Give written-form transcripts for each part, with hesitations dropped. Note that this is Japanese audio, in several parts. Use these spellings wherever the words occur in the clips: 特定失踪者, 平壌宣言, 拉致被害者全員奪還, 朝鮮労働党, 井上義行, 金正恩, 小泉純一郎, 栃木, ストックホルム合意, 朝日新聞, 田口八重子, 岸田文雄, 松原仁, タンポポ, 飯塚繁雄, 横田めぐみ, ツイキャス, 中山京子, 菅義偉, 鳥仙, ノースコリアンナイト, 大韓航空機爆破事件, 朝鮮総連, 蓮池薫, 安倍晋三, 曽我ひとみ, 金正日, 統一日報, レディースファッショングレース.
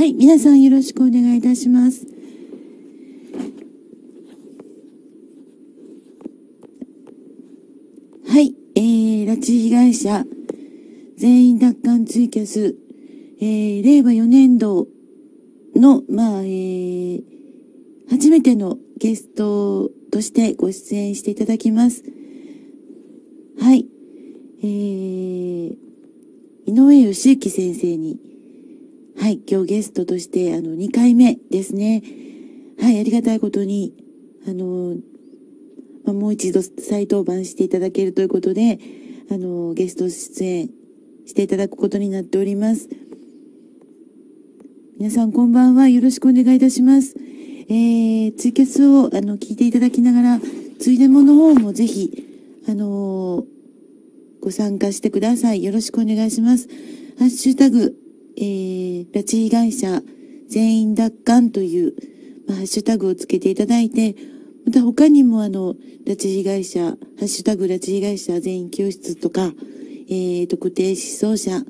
はい、皆さんよろしくお願いいたします。はい、拉致被害者全員奪還ツイキャス、令和4年度の、初めてのゲストとしてご出演していただきます。はい、井上義行先生に、はい、今日ゲストとして、2回目ですね。はい、ありがたいことに、もう一度再登板していただけるということで、ゲスト出演していただくことになっております。皆さんこんばんは。よろしくお願いいたします。ツイキャスを、聞いていただきながら、ついでもの方もぜひ、ご参加してください。よろしくお願いします。ハッシュタグ、拉致被害者全員奪還という、ハッシュタグをつけていただいて、また他にも拉致被害者、ハッシュタグ拉致被害者全員救出とか、特定失踪者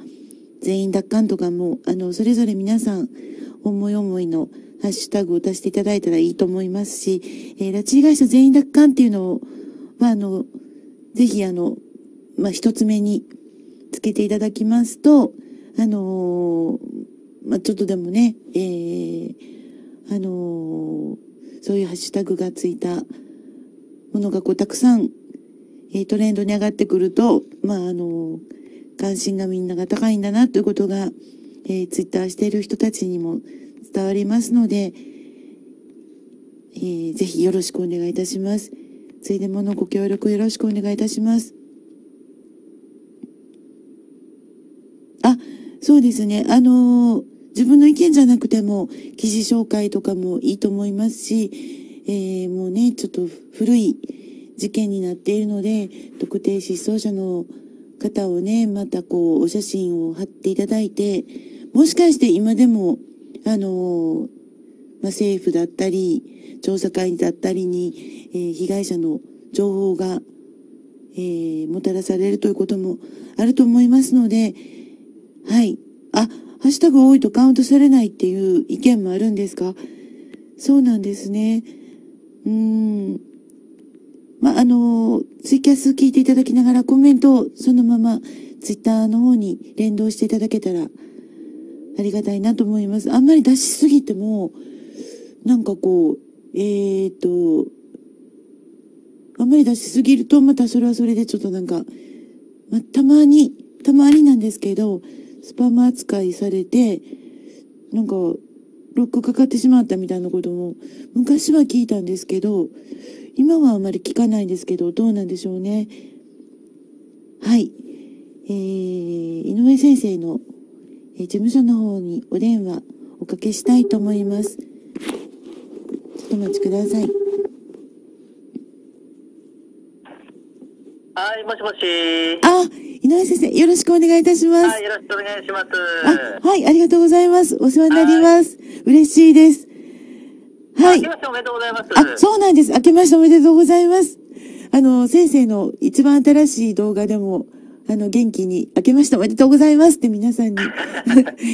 全員奪還とかも、それぞれ皆さん、思い思いのハッシュタグを出していただいたらいいと思いますし、拉致被害者全員奪還っていうのは、ぜひ一つ目につけていただきますと、ちょっとでもね、そういうハッシュタグがついたものがたくさん、トレンドに上がってくると、関心がみんなが高いんだなということが、ツイッターしている人たちにも伝わりますので、ぜひよろしくお願いいたします。ついでものご協力よろしくお願いいたします。あ、そうですね。自分の意見じゃなくても、記事紹介とかもいいと思いますし、もうね、ちょっと古い事件になっているので、特定失踪者の方をね、またこう、お写真を貼っていただいて、もしかして今でも、政府だったり、調査会だったりに、被害者の情報が、もたらされるということもあると思いますので、はい。あ、ハッシュタグ多いとカウントされないっていう意見もあるんですか？そうなんですね。ツイキャス聞いていただきながらコメントをそのままツイッターの方に連動していただけたらありがたいなと思います。あんまり出しすぎても、なんかこう、あんまり出しすぎるとまたそれはそれでちょっとなんか、たまになんですけど、スパム扱いされて、なんか、ロックかかってしまったみたいなことも、昔は聞いたんですけど、今はあまり聞かないんですけど、どうなんでしょうね。はい。井上先生の、事務所の方にお電話おかけしたいと思います。ちょっとお待ちください。はい、もしもし。あ、井上先生、よろしくお願いいたします。はい、よろしくお願いします。あ、はい、ありがとうございます。お世話になります。嬉しいです。はい。明けましておめでとうございます。あ、そうなんです。明けましておめでとうございます。先生の一番新しい動画でも、元気に、明けましておめでとうございますって皆さんに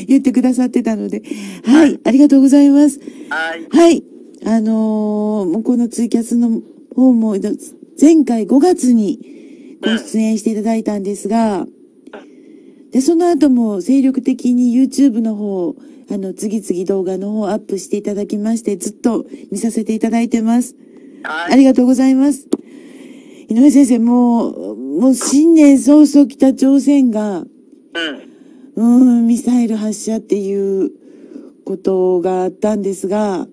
言ってくださってたので、はい、はい、ありがとうございます。はい。はい。もうこのツイキャスの方も、前回5月に、ご出演していただいたんですが、で、その後も精力的に YouTube の方、次々動画の方アップしていただきまして、ずっと見させていただいてます。ありがとうございます。井上先生、もう新年早々北朝鮮が、ミサイル発射っていうことがあったんですが、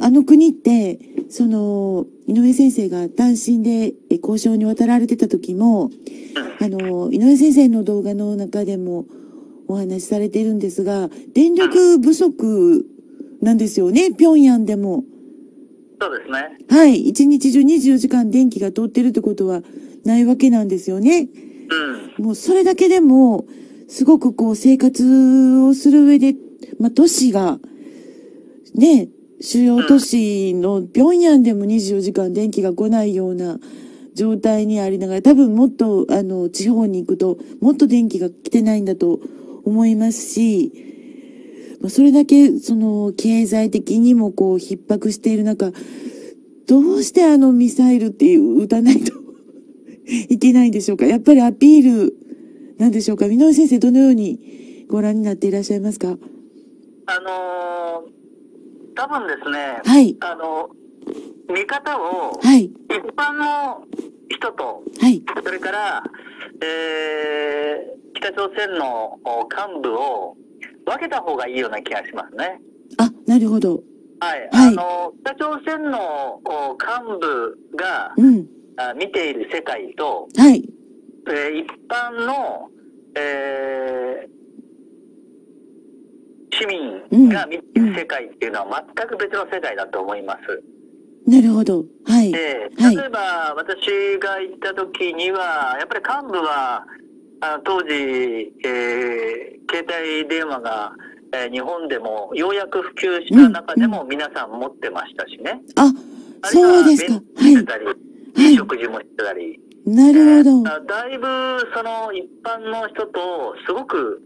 あの国って、井上先生が単身で交渉に渡られてた時も、井上先生の動画の中でもお話しされているんですが、電力不足なんですよね、平壌でも。そうですね。はい。一日中24時間電気が通ってるってことはないわけなんですよね。もうそれだけでも、すごくこう生活をする上で、都市が、ね、主要都市の平壌でも24時間電気が来ないような状態にありながら、多分もっと地方に行くともっと電気が来てないんだと思いますし、それだけ、経済的にも逼迫している中、どうしてミサイルっていう打たないといけないんでしょうか。やっぱりアピールなんでしょうか。箕面先生、どのようにご覧になっていらっしゃいますか。多分ですね、はい、見方を、はい、一般の人と、はい、それから、北朝鮮の幹部を分けた方がいいような気がしますね。あ、なるほど。はい、はい、北朝鮮の幹部が、うん、見ている世界と、はい、一般の、市民が見ている世界っていうのは全く別の世界だと思います。なるほど。はい。で、例えば、はい、私が行った時には、やっぱり幹部は、当時、携帯電話が、日本でもようやく普及した中でも皆さん持ってましたしね。あ、そうですか。はい。してたり、はい、食事もしてたり。なるほど。だいぶ、一般の人と、すごく、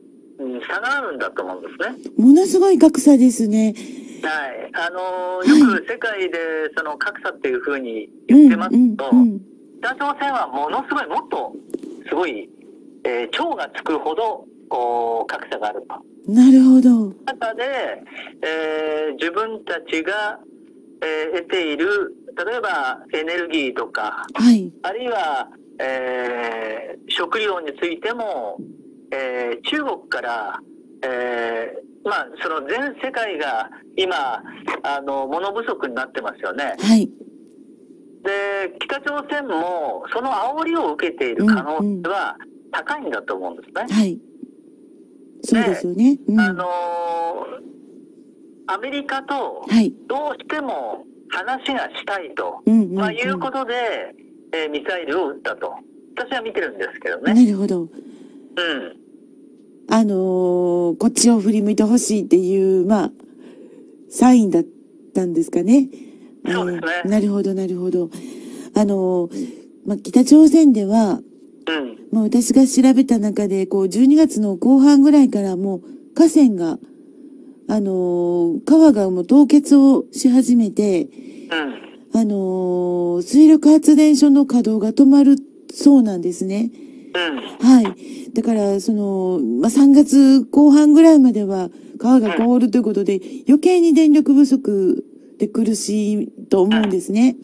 差があるんだと思うんですね。ものすごい格差ですね。はい。よく世界で格差っていうふうに言ってますと、北朝鮮はものすごい、もっとすごい、超がつくほど格差があると。なるほど。中で、自分たちが、得ている、例えばエネルギーとか、はい、あるいは、食料についても、中国から、全世界が今、物不足になってますよね。はい。で、北朝鮮もその煽りを受けている可能性は高いんだと思うんですね。はい。そうですよね。うん、アメリカとどうしても話がしたいと、いうことで、ミサイルを撃ったと。私は見てるんですけどね。なるほど。うん。こっちを振り向いてほしいっていう、サインだったんですかね。そうですね。なるほど、なるほど。北朝鮮では、うん、私が調べた中で、12月の後半ぐらいからもう、河川が、川がもう凍結をし始めて、うん、水力発電所の稼働が止まるそうなんですね。うん、はい。だから、3月後半ぐらいまでは川が凍るということで、余計に電力不足で苦しいと思うんですね。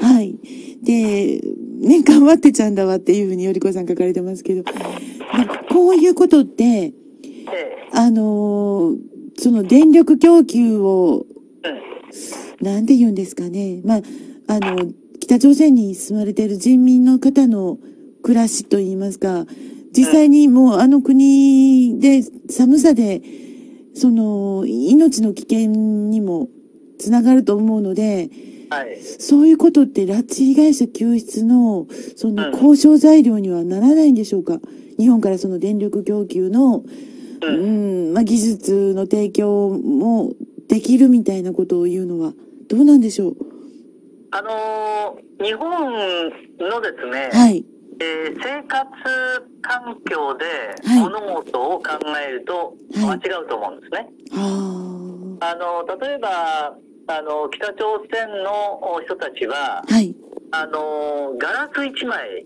はい。で、頑張ってちゃんだわっていうふうによりこさん書かれてますけど、こういうことって、電力供給を、なんて言うんですかね。北朝鮮に住まれている人民の方の、暮らしと言いますか、実際にもう国で寒さで、命の危険にもつながると思うので、はい、そういうことって拉致被害者救出の、交渉材料にはならないんでしょうか。日本から電力供給の、技術の提供もできるみたいなことを言うのは、どうなんでしょう。日本のですね、はい。生活環境で物事を考えると間違うと思うんですね。はい、例えば北朝鮮の人たちは、はい、ガラス1枚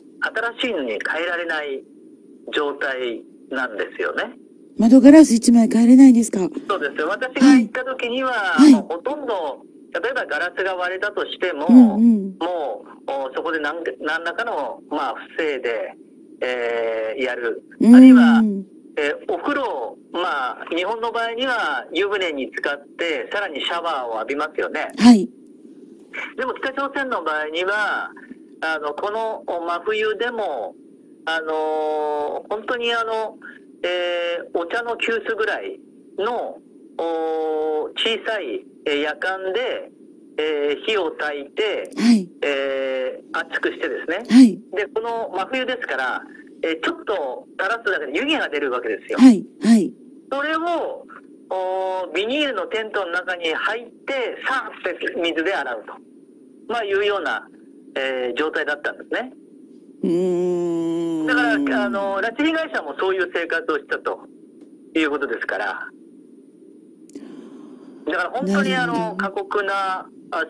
新しいのに変えられない状態なんですよね。窓ガラス1枚変えれないんですか。そうですよ。私が行った時には、はい、ほとんど例えばガラスが割れたとしても、もうそこで何らかの、不正で、やる。あるいは、お風呂、日本の場合には湯船に浸かって、さらにシャワーを浴びますよね。はい。でも北朝鮮の場合には、この真冬でも、本当にお茶の急須ぐらいの、小さい夜間で、火を焚いて、はい、熱くしてですね、はい、でこの真冬ですから、ちょっと垂らすだけで湯気が出るわけですよ。はいはい、それをビニールのテントの中に入ってさーって水で洗うと、いうような、状態だったんですね。だから拉致被害者もそういう生活をしたということですから。だから本当に過酷な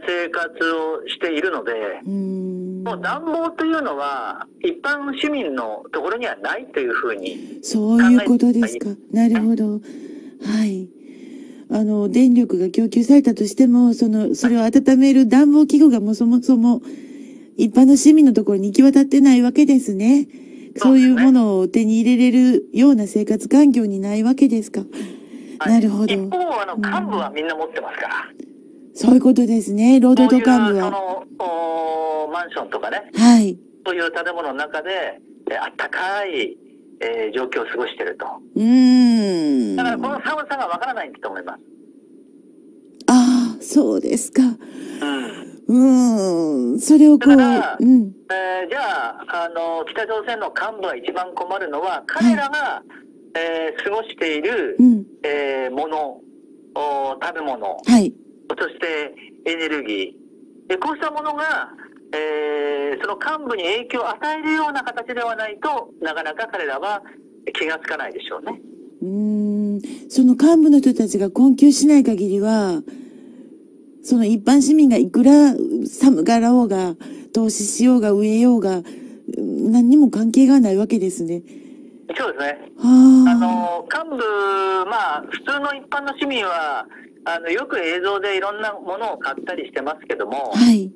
生活をしているので、もう暖房というのは一般市民のところにはないというふうに考えています。そういうことですか。なるほど。はい。電力が供給されたとしても、それを温める暖房器具がもうそもそも一般の市民のところに行き渡ってないわけですね。そういうものを手に入れれるような生活環境にないわけですか。なるほど。一方、幹部はみんな持ってますから。そういうことですね。労働党幹部は。マンションとかね。はい。そういう建物の中で、あったかい、状況を過ごしていると。だからこの寒さがわからないんだと思います。ああ、そうですか。それをこう。だから、じゃあ、北朝鮮の幹部は一番困るのは、彼らが、過ごしている、もの、食べ物、はい、そしてエネルギー、こうしたものが、その幹部に影響を与えるような形ではないと、なかなか彼らは気がつかないでしょうね。その幹部の人たちが困窮しない限りは、その一般市民がいくら寒がらおうが、投資しようが植えようが、何にも関係がないわけですね。そうですね。幹部、まあ、普通の一般の市民は、よく映像でいろんなものを買ったりしてますけども、はい。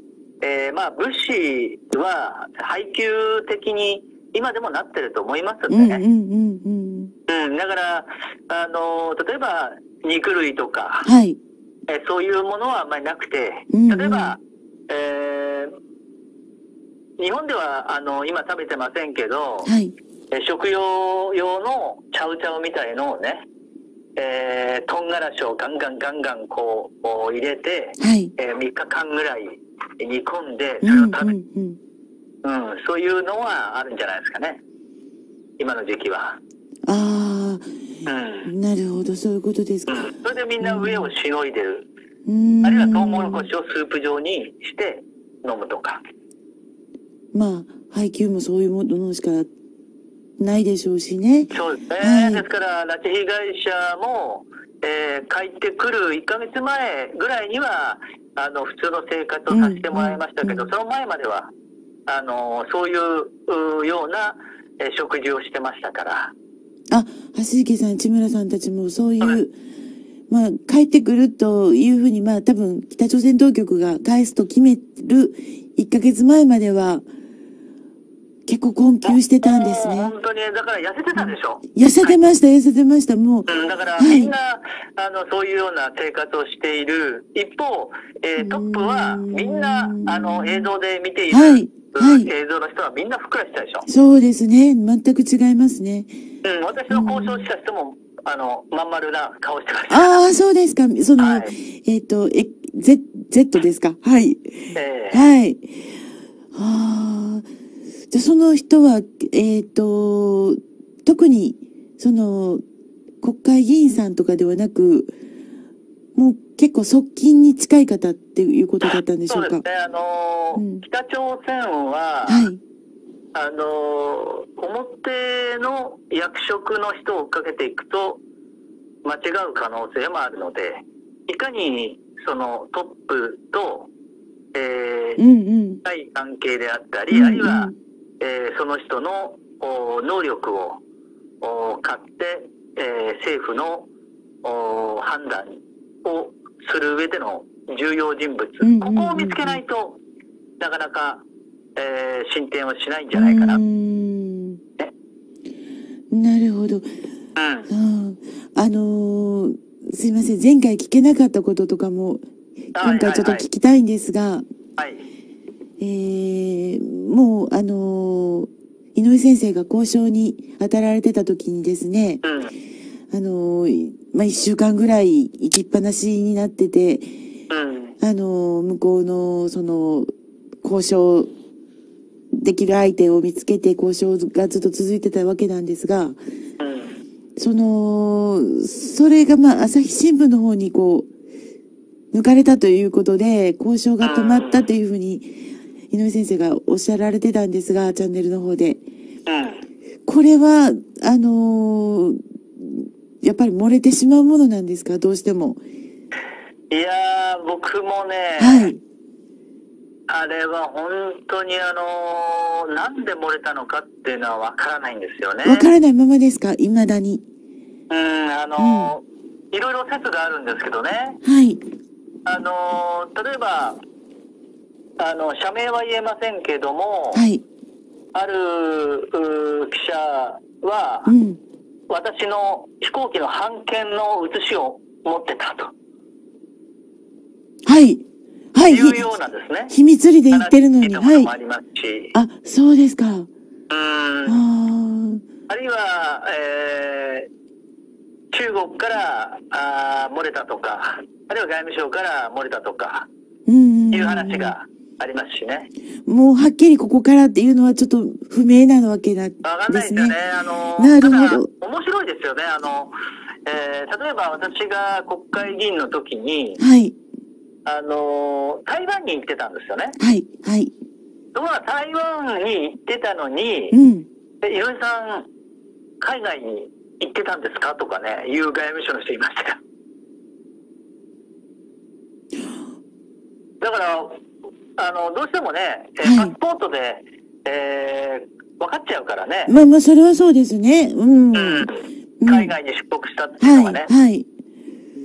まあ、物資は配給的に今でもなってると思いますんでね。だから、例えば、肉類とか、はい。そういうものはあんまりなくて、例えば、日本では、今食べてませんけど、はい。食用用のチャウチャウみたいのをね、唐辛子をガンガンこう入れて、はい、3日間ぐらい煮込んで、それを食べる。そういうのはあるんじゃないですかね。今の時期は。ああ、なるほど、そういうことですか。それでみんな上をしのいでる。あるいはトウモロコシをスープ状にして飲むとか。まあ、配給もそういうものしかないでしょうしね。そうですね。はい、ですから、拉致被害者も、帰ってくる1ヶ月前ぐらいには、普通の生活をさせてもらいましたけど、その前までは、そういうような、食事をしてましたから。あ、橋池さん、千村さんたちもそういう、まあ、帰ってくるというふうに、まあ、多分、北朝鮮当局が返すと決める1ヶ月前までは、結構困窮してたんですね。本当に、だから痩せてたでしょ。痩せてました、痩せてました、もう。だからみんな、そういうような生活をしている。一方、トップはみんな、映像で見ている、映像の人はみんなふっくらしたでしょ。そうですね、全く違いますね。私の交渉した人も、まん丸な顔してました。ああ、そうですか。Z ですか。はい。はい。はあ。じゃ、その人は、特に、国会議員さんとかではなく、もう結構側近に近い方っていうことだったんでしょうか。そうですね、北朝鮮は、はい、表の役職の人を追っかけていくと、間違う可能性もあるので、いかに、トップと、深い関係であったり、あるいは、その人の能力を買って、政府の判断をする上での重要人物、ここを見つけないとなかなか、進展はしないんじゃないかな。なるほど。すいません、前回聞けなかったこととかも今回ちょっと聞きたいんですが、もう井上先生が交渉に当たられてた時にですね、まあ、1週間ぐらい行きっぱなしになってて、向こうの交渉できる相手を見つけて交渉がずっと続いてたわけなんですが、それがまあ朝日新聞の方にこう抜かれたということで、交渉が止まったというふうに、井上先生がおっしゃられてたんですが、チャンネルの方で。これは、やっぱり漏れてしまうものなんですか、どうしても。いやー、僕もね、はい、あれは本当になんで漏れたのかっていうのはわからないんですよね。わからないままですか、いまだに。いろいろ説があるんですけどね。はい。例えば、社名は言えませんけども、はい。ある記者は、うん、私の飛行機の半券の写しを持ってたと。はい。はい。いうようなんですね。秘密裏で言ってるのに。はい。ありますし。あ、そうですか。あるいは、中国から漏れたとか、あるいは外務省から漏れたとか、いう話がありますしね。もうはっきりここからっていうのはちょっと不明なわけだですね。わかんないですよね。なるほど。面白いですよね。例えば私が国会議員の時に、はい。台湾に行ってたんですよね。はい、はい。ところが台湾に行ってたのに、で、井上さん、海外に行ってたんですかとかね、いう外務省の人いました。だから、どうしてもね、はい、パスポートで、分かっちゃうからね。まあまあ、それはそうですね。海外に出国したっていうのがね。はい、はい。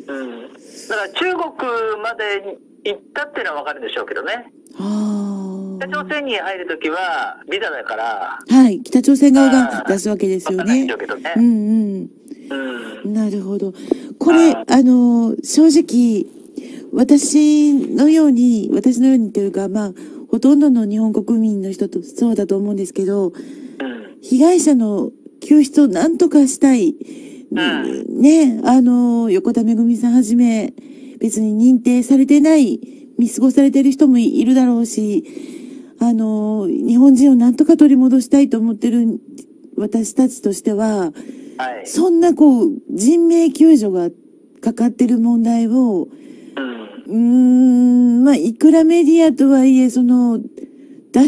だから中国まで行ったっていうのは分かるんでしょうけどね。北朝鮮に入るときはビザだから。はい。北朝鮮側が出すわけですよね。なるほど。これ、正直、私のようにというか、まあ、ほとんどの日本国民の人とそうだと思うんですけど、被害者の救出をなんとかしたい。ね、横田めぐみさんはじめ、別に認定されてない、見過ごされてる人もいるだろうし、日本人をなんとか取り戻したいと思ってる私たちとしては、はい、そんな人命救助がかかってる問題を、まあ、いくらメディアとはいえ、出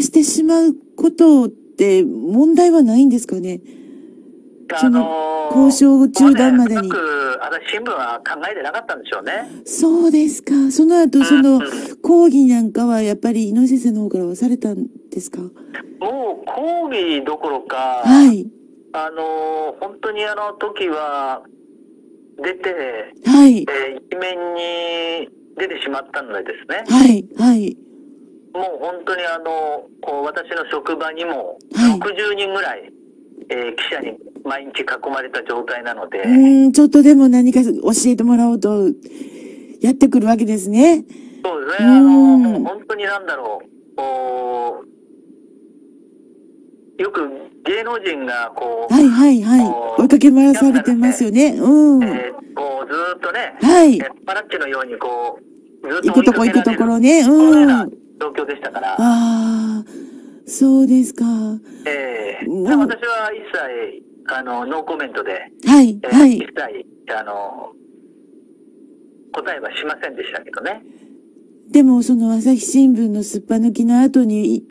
してしまうことって問題はないんですかね。交渉中断までに。新聞は考えてなかったんでしょうね。そうですか。その後、抗議なんかはやっぱり井上先生の方からはされたんですか？もう抗議どころか、はい。本当にあの時は出て、はい。一面に出てしまったのですね。はい、はい。もう本当に私の職場にも60人ぐらい、はい、記者に毎日囲まれた状態なので。ちょっとでも何か教えてもらおうと、やってくるわけですね。そうですね。本当になんだろう。よく芸能人がはいはいはい。追いかけ回されてますよね。ずっとね。はい。パラッチのようにずっと。行くところね。状況でしたから。ああ。そうですか。私は一切、ノーコメントで、はい、はい。一切、答えはしませんでしたけどね。でも、朝日新聞のすっぱ抜きの後に、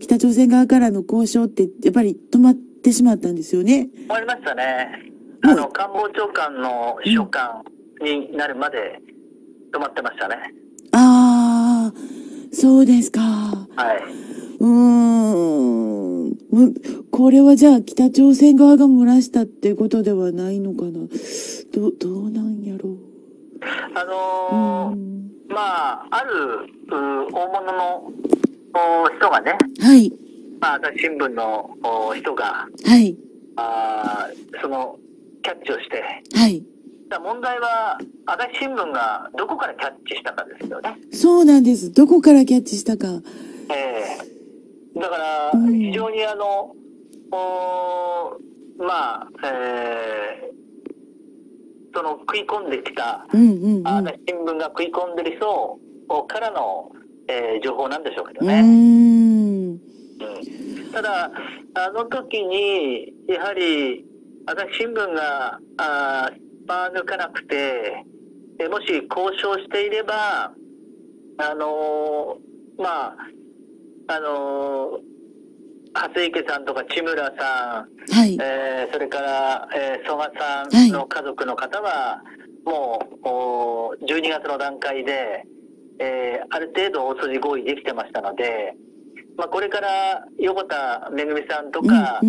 北朝鮮側からの交渉って、やっぱり止まってしまったんですよね。止まりましたね。官房長官の秘書官になるまで止まってましたね。ああ、そうですか。はい。これはじゃあ北朝鮮側が漏らしたっていうことではないのかな。どうなんやろう。まあ、ある、大物の人がね。はい。まあ、朝日新聞の人が。はい。キャッチをして。はい。問題は、朝日新聞がどこからキャッチしたかですよね。そうなんです。どこからキャッチしたか。だから、非常にまあ、食い込んできた、新聞が食い込んでる人からの、情報なんでしょうけどね。ただ、あの時に、やはり、朝日新聞が、抜かなくて、もし交渉していれば、まあ、初池さんとか千村さん、はい、それから、曽我さんの家族の方は、もう12月の段階で、ある程度大筋合意できてましたので、まあ、これから横田めぐみさんとか、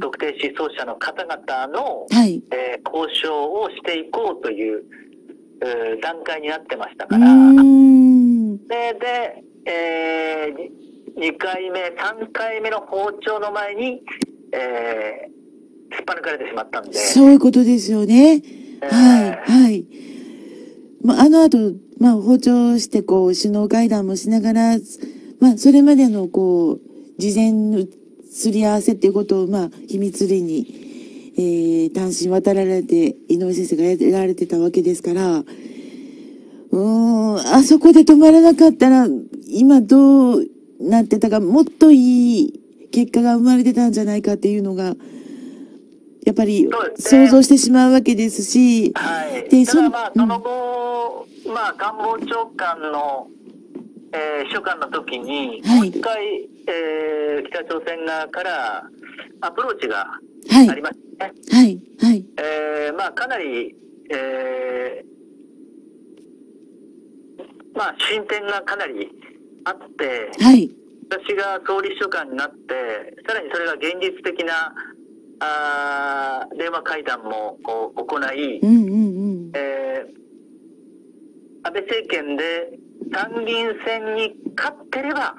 特定失踪者の方々の、交渉をしていこうという段階になってましたから、で、2回目、3回目の訪朝の前に、突っぱ抜かれてしまったんで。そういうことですよね。はい。まあ、あの後、まあ、訪朝して、こう、首脳会談もしながら、まあ、それまでの、こう、事前のすり合わせっていうことを、まあ、秘密裏に、単身渡られて、井上先生がやられてたわけですから、あそこで止まらなかったら、今どうなってたか、もっといい結果が生まれてたんじゃないかっていうのが、やっぱり想像してしまうわけですし、で、ただまあ、その後、まあ、官房長官の、秘書官の時に、もう一回、北朝鮮側からアプローチがありましたね。まあ、かなり、まあ、進展がかなりあって、私が総理秘書官になって、さらにそれが現実的な電話会談もこう行い、安倍政権で参議院選に勝ってれば、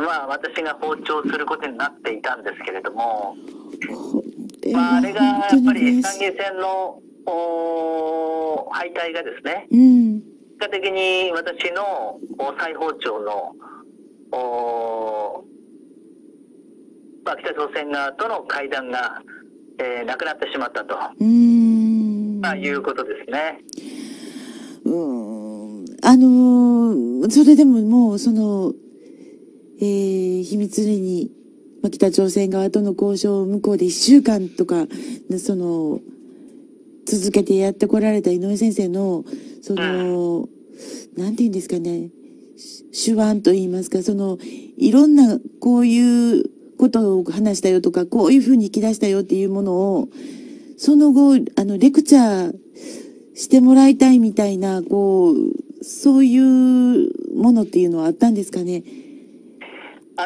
まあ、私が訪朝することになっていたんですけれども、まあ、あれがやっぱり参議院選の敗退がですね、結果的に私の再訪朝の、まあ、北朝鮮側との会談が、なくなってしまったとまあいうことですね。それでももうその、秘密裏に、まあ、北朝鮮側との交渉を向こうで1週間とかその続けてやってこられた井上先生のその、なんて言うんですかね、手腕と言いますか、そのいろんなこういうことを話したよとか、こういうふうに引き出したよっていうものを、その後、レクチャーしてもらいたいみたいな、こう、そういうものっていうのはあったんですかね。多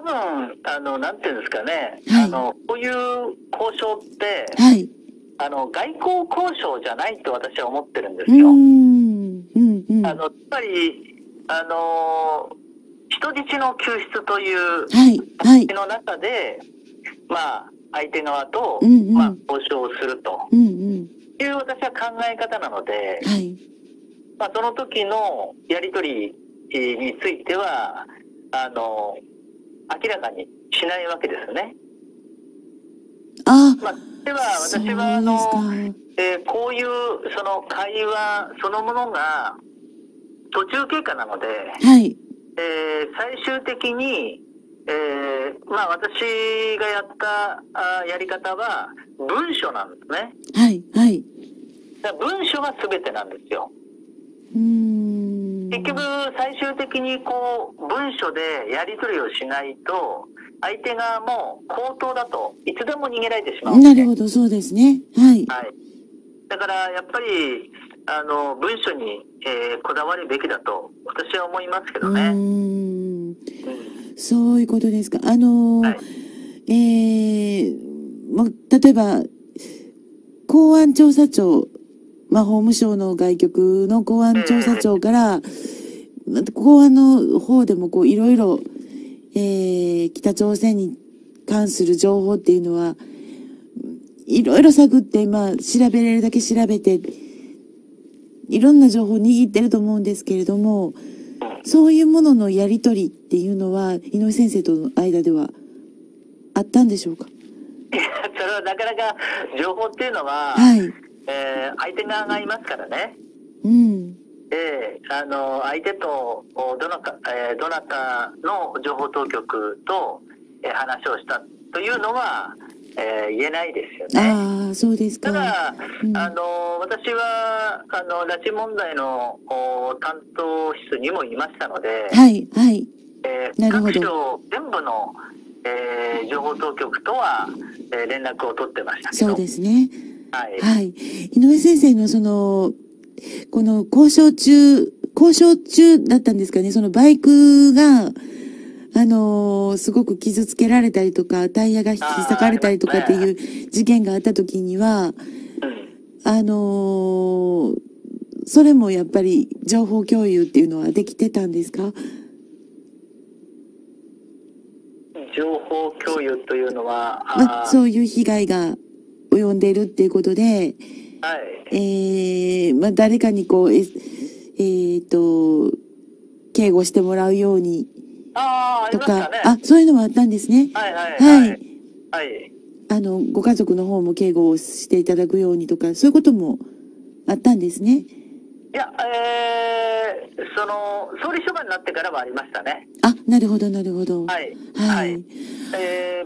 分、なんていうんですかね、こういう交渉って、外交交渉じゃないと私は思ってるんですよ。やっぱり、人質の救出という形の中で、まあ、相手側と、まあ、交渉をするという私は考え方なので、まあ、その時のやり取りについては明らかにしないわけですね。まあ、では私はこういうその会話そのものが途中経過なので。最終的に、まあ、私がやったやり方は文書なんですね。だから文書が全てなんですよ。結局最終的にこう文書でやり取りをしないと相手側も口頭だといつでも逃げられてしまう。なるほど、そうですね。だからやっぱり文書に、こだわるべきだと私は思いますけどね。そういうことですか。例えば公安調査庁、まあ、法務省の外局の公安調査庁から、公安の方でもこういろいろ、北朝鮮に関する情報っていうのはいろいろ探って、まあ、調べれるだけ調べて。いろんな情報を握ってると思うんですけれども、そういうもののやり取りっていうのは井上先生との間ではあったんでしょうか。いや、それはなかなか情報っていうのは、相手側がいますからね。で、相手とどなたの情報当局と話をしたというのは。言えないですよね。ただ、私は拉致問題の担当室にもいましたので、各省全部の、情報当局とは、連絡を取ってましたけど。そうですね。はい、はい。井上先生のその、この交渉中だったんですかね、そのバイクが、すごく傷つけられたりとか、タイヤが引き裂かれたりとかっていう事件があった時には、それもやっぱり情報共有っていうのはできてたんですか？情報共有というのは、まあ、そういう被害が及んでいるっていうことで、はい、まあ、誰かにこう、警護してもらうようにとか、あ、そういうのもあったんですね。はいはいはい。はい。ご家族の方も警護をしていただくようにとか、そういうこともあったんですね。いや、総理秘書官になってからはありましたね。あ、なるほど、なるほど。はい。はい。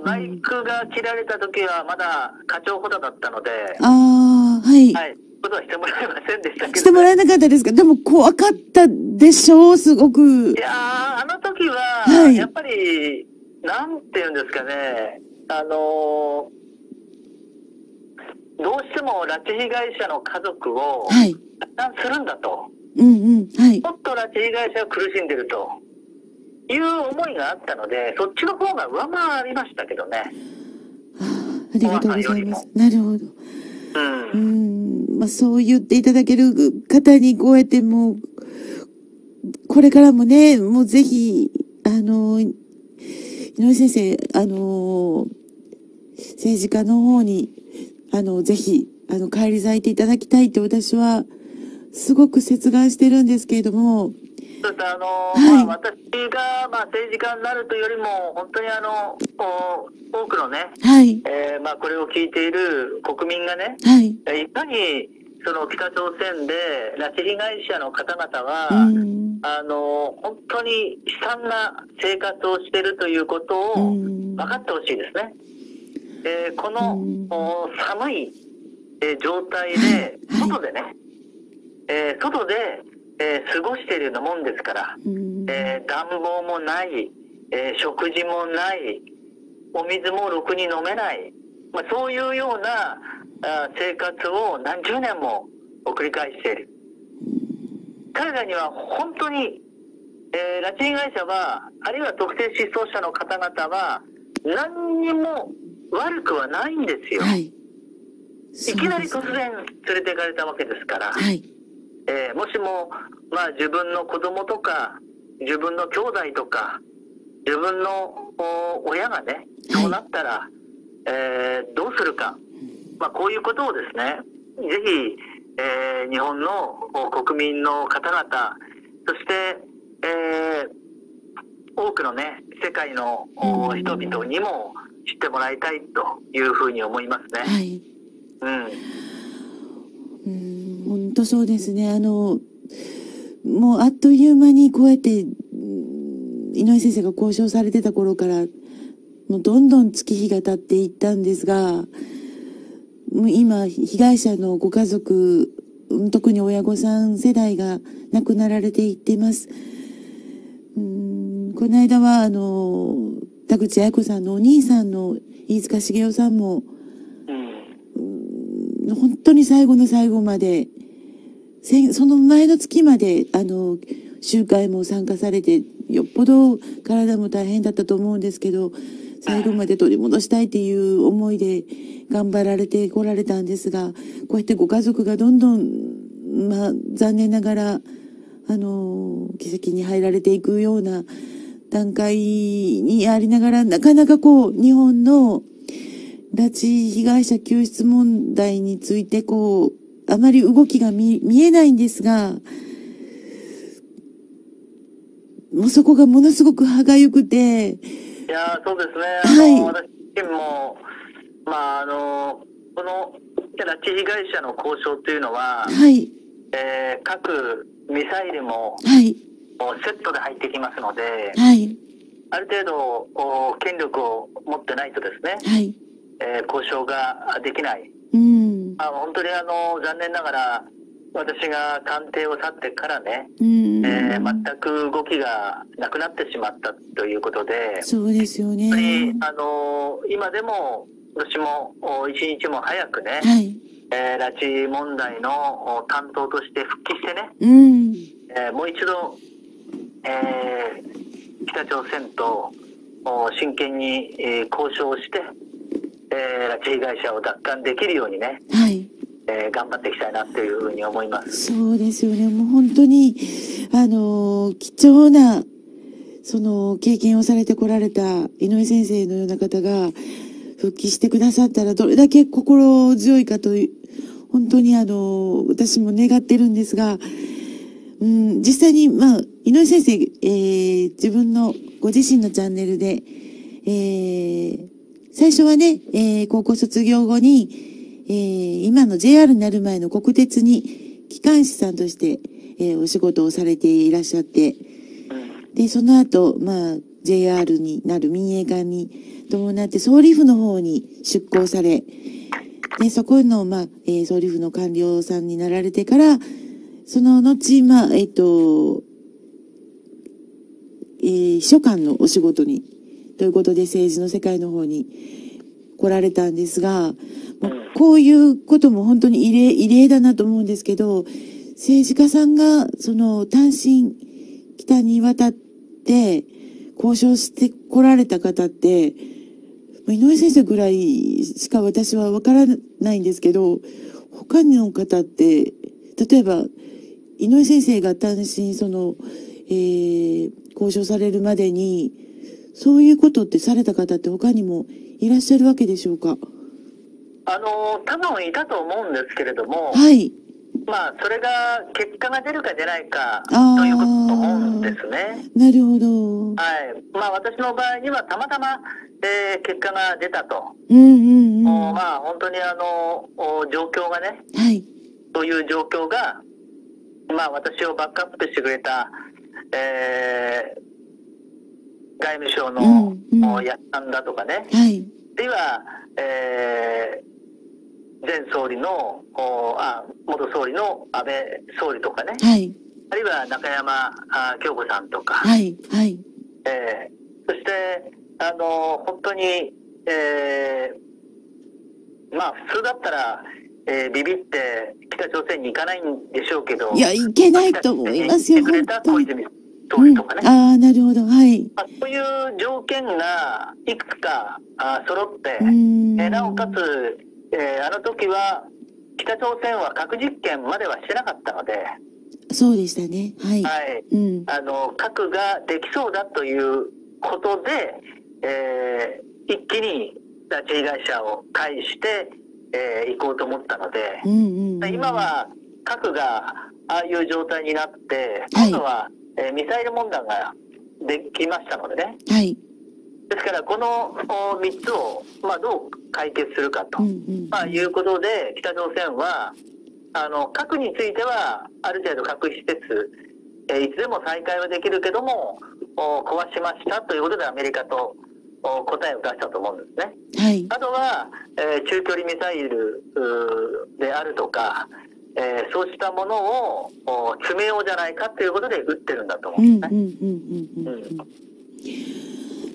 バイクが切られた時はまだ課長補佐だったので。ああ、はい。はい。ことはしてもらえませんでしたけど。してもらえなかったですか？でも怖かったでしょう、すごく。いやー、あの時は、やっぱり、はい、なんて言うんですかね、どうしても拉致被害者の家族を、はい。何するんだと。うんうん。はい。もっと拉致被害者が苦しんでるという思いがあったので、そっちの方が上回りましたけどね。ありがとうございます。なるほど。うん。まあそう言っていただける方にこうやってもう、これからもね、もうぜひ、井上先生、政治家の方に、ぜひ、返り咲いていただきたいと私は、すごく切願してるんですけれども。そうです。はい、まあ、私が、まあ、政治家になるというよりも、本当に多くのね、はい。まあ、これを聞いている国民がね、はい。いかに、その、北朝鮮で、拉致被害者の方々は、本当に悲惨な生活をしているということを、分かってほしいですね。この、寒い、状態で、外でね、はい、外で、過ごしているようなもんですから、暖房もない、食事もない、お水もろくに飲めない、まあ、そういうような生活を何十年も繰り返している。彼らには本当に、拉致被害者は、あるいは特定失踪者の方々は、何にも悪くはないんですよ。はい。いきなり突然連れて行かれたわけですから、はい、もしも、まあ、自分の子供とか自分の兄弟とか自分の親がねそうなったら、はい、どうするか、まあ、こういうことをですねぜひ、日本の国民の方々そして、多くのね世界の人々にも知ってもらいたいというふうに思いますね。はい、うん、本当そうですね。もうあっという間にこうやって、井上先生が交渉されてた頃から、もうどんどん月日が経っていったんですが、もう今、被害者のご家族、特に親御さん世代が亡くなられていってます。この間は、田口彩子さんのお兄さんの飯塚繁雄さんも、本当に最後の最後まで、その前の月まで、集会も参加されて、よっぽど体も大変だったと思うんですけど、最後まで取り戻したいっていう思いで頑張られてこられたんですが、こうやってご家族がどんどん、まあ、残念ながら、奇跡に入られていくような段階にありながら、なかなかこう、日本の、拉致被害者救出問題について、こう、あまり動きが見えないんですが、もうそこがものすごく歯がゆくて。いや、そうですね。はい。私自身も、まあ、この拉致被害者の交渉というのは、はい。各ミサイルも、はい。セットで入ってきますので、はい。ある程度、権力を持ってないとですね、はい。交渉ができない。うん、本当に残念ながら私が官邸を去ってからね、全く動きがなくなってしまったということで、そうですよね。今でも私も一日も早くね、はい、拉致問題の担当として復帰してね、もう一度、北朝鮮と真剣に、交渉して、拉致被害者を奪還できるようにね、はい頑張っていきたいなというふうに思います。そうですよね。もう本当に貴重なその経験をされてこられた井上先生のような方が復帰してくださったらどれだけ心強いかと本当に私も願ってるんですが、実際に井上先生、自分のご自身のチャンネルで、最初はね、高校卒業後に今の JR になる前の国鉄に機関士さんとして、お仕事をされていらっしゃって、で、その後、JR になる民営化に伴って、総理府の方に出向され、で、そこの、総理府の官僚さんになられてから、その後、秘書官のお仕事に、ということで政治の世界の方に来られたんですが、こういうことも本当に異例だなと思うんですけど、政治家さんがその単身北に渡って交渉してこられた方って、井上先生ぐらいしか私はわからないんですけど、他の方って、例えば井上先生が単身その、交渉されるまでに、そういうことってされた方って他にもいらっしゃるわけでしょうか？多分いたと思うんですけれども、はい、それが結果が出るか出ないかということと思うんですね。なるほど。はい。私の場合にはたまたま、結果が出たと。本当に状況がね、はい、そういう状況が、私をバックアップしてくれた、外務省の、やったんだとかね。はい。では、前総理の元総理の安倍総理とかね、はい、あるいは中山京子さんとか、はいはいそして本当に、普通だったら、ビビって北朝鮮に行かないんでしょうけど、いや行けないと思いますよ。なるほど。はい。そういう条件がいくつか揃って、なおかつ、あの時は北朝鮮は核実験まではしてなかったので、そうでしたね。はい。はい。核ができそうだということで、一気に拉致被害者を介して、行こうと思ったので、今は核がああいう状態になって、今度は、ミサイル問題ができましたのでね、はい、ですからこの3つを、どう解決するかと、いうことで北朝鮮は核についてはある程度核施設、いつでも再開はできるけども壊しましたということでアメリカと答えを出したと思うんですね、はい、あとは、中距離ミサイルであるとかそうしたものを詰めようじゃないかということで打ってるんだと思うんですね。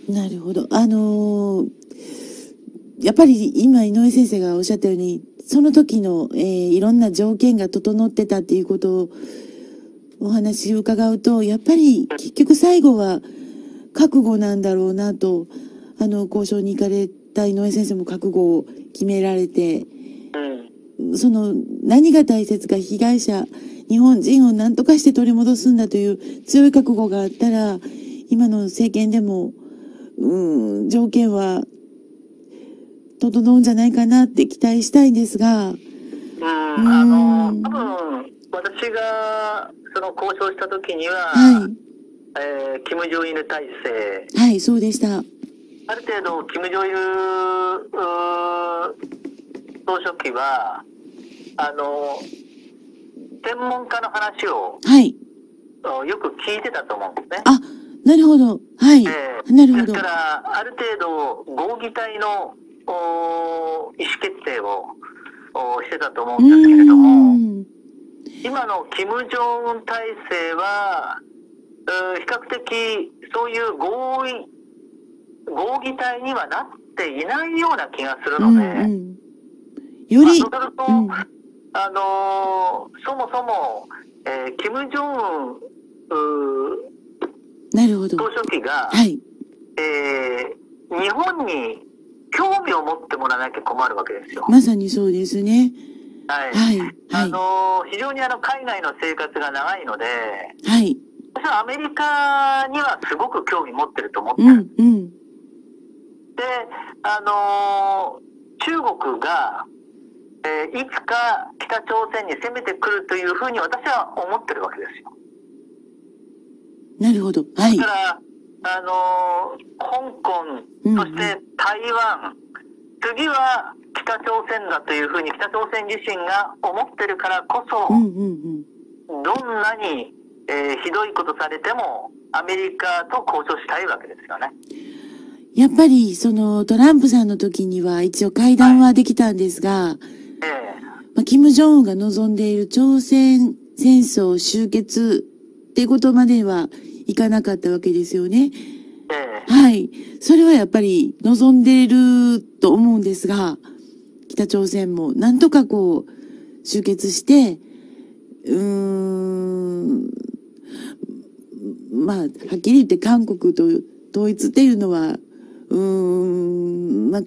なるほど。やっぱり今井上先生がおっしゃったようにその時の、いろんな条件が整ってたっていうことをお話を伺うとやっぱり結局最後は覚悟なんだろうなと交渉に行かれた井上先生も覚悟を決められて。その何が大切か被害者日本人を何とかして取り戻すんだという強い覚悟があったら今の政権でも条件は整うんじゃないかなって期待したいんですが多分私がその交渉した時には、はい金正日体制はいそうでしたある程度金正日総書記は専門家の話を、はい、よく聞いてたと思うんですね。あ、なるほど。はい。なるほど。ですからある程度合議体の意思決定をしてたと思うんですけれども、今の金正恩体制は比較的そういう合議体にはなっていないような気がするので。より、そうすると、うん、そもそも、キム・ジョンウン総書記が、はい、日本に興味を持ってもらわなきゃ困るわけですよ。まさにそうですね。はい。はい、非常に海外の生活が長いので、はい。私はアメリカにはすごく興味持ってると思ってる。うん、うん。で、中国が、いつか北朝鮮に攻めてくるというふうに私は思ってるわけですよ。なるほど。はい。だから、香港、そして台湾、うんうん、次は北朝鮮だというふうに北朝鮮自身が思ってるからこそ、どんなに、ひどいことされてもアメリカと交渉したいわけですよね。やっぱりそのトランプさんの時には一応会談はできたんですが、はい、まあ、キム・ジョンウンが望んでいる朝鮮戦争終結っていうことまではいかなかったわけですよね。はい。それはやっぱり望んでいると思うんですが、北朝鮮もなんとかこう、集結して、まあ、はっきり言って韓国と統一っていうのは、まあ、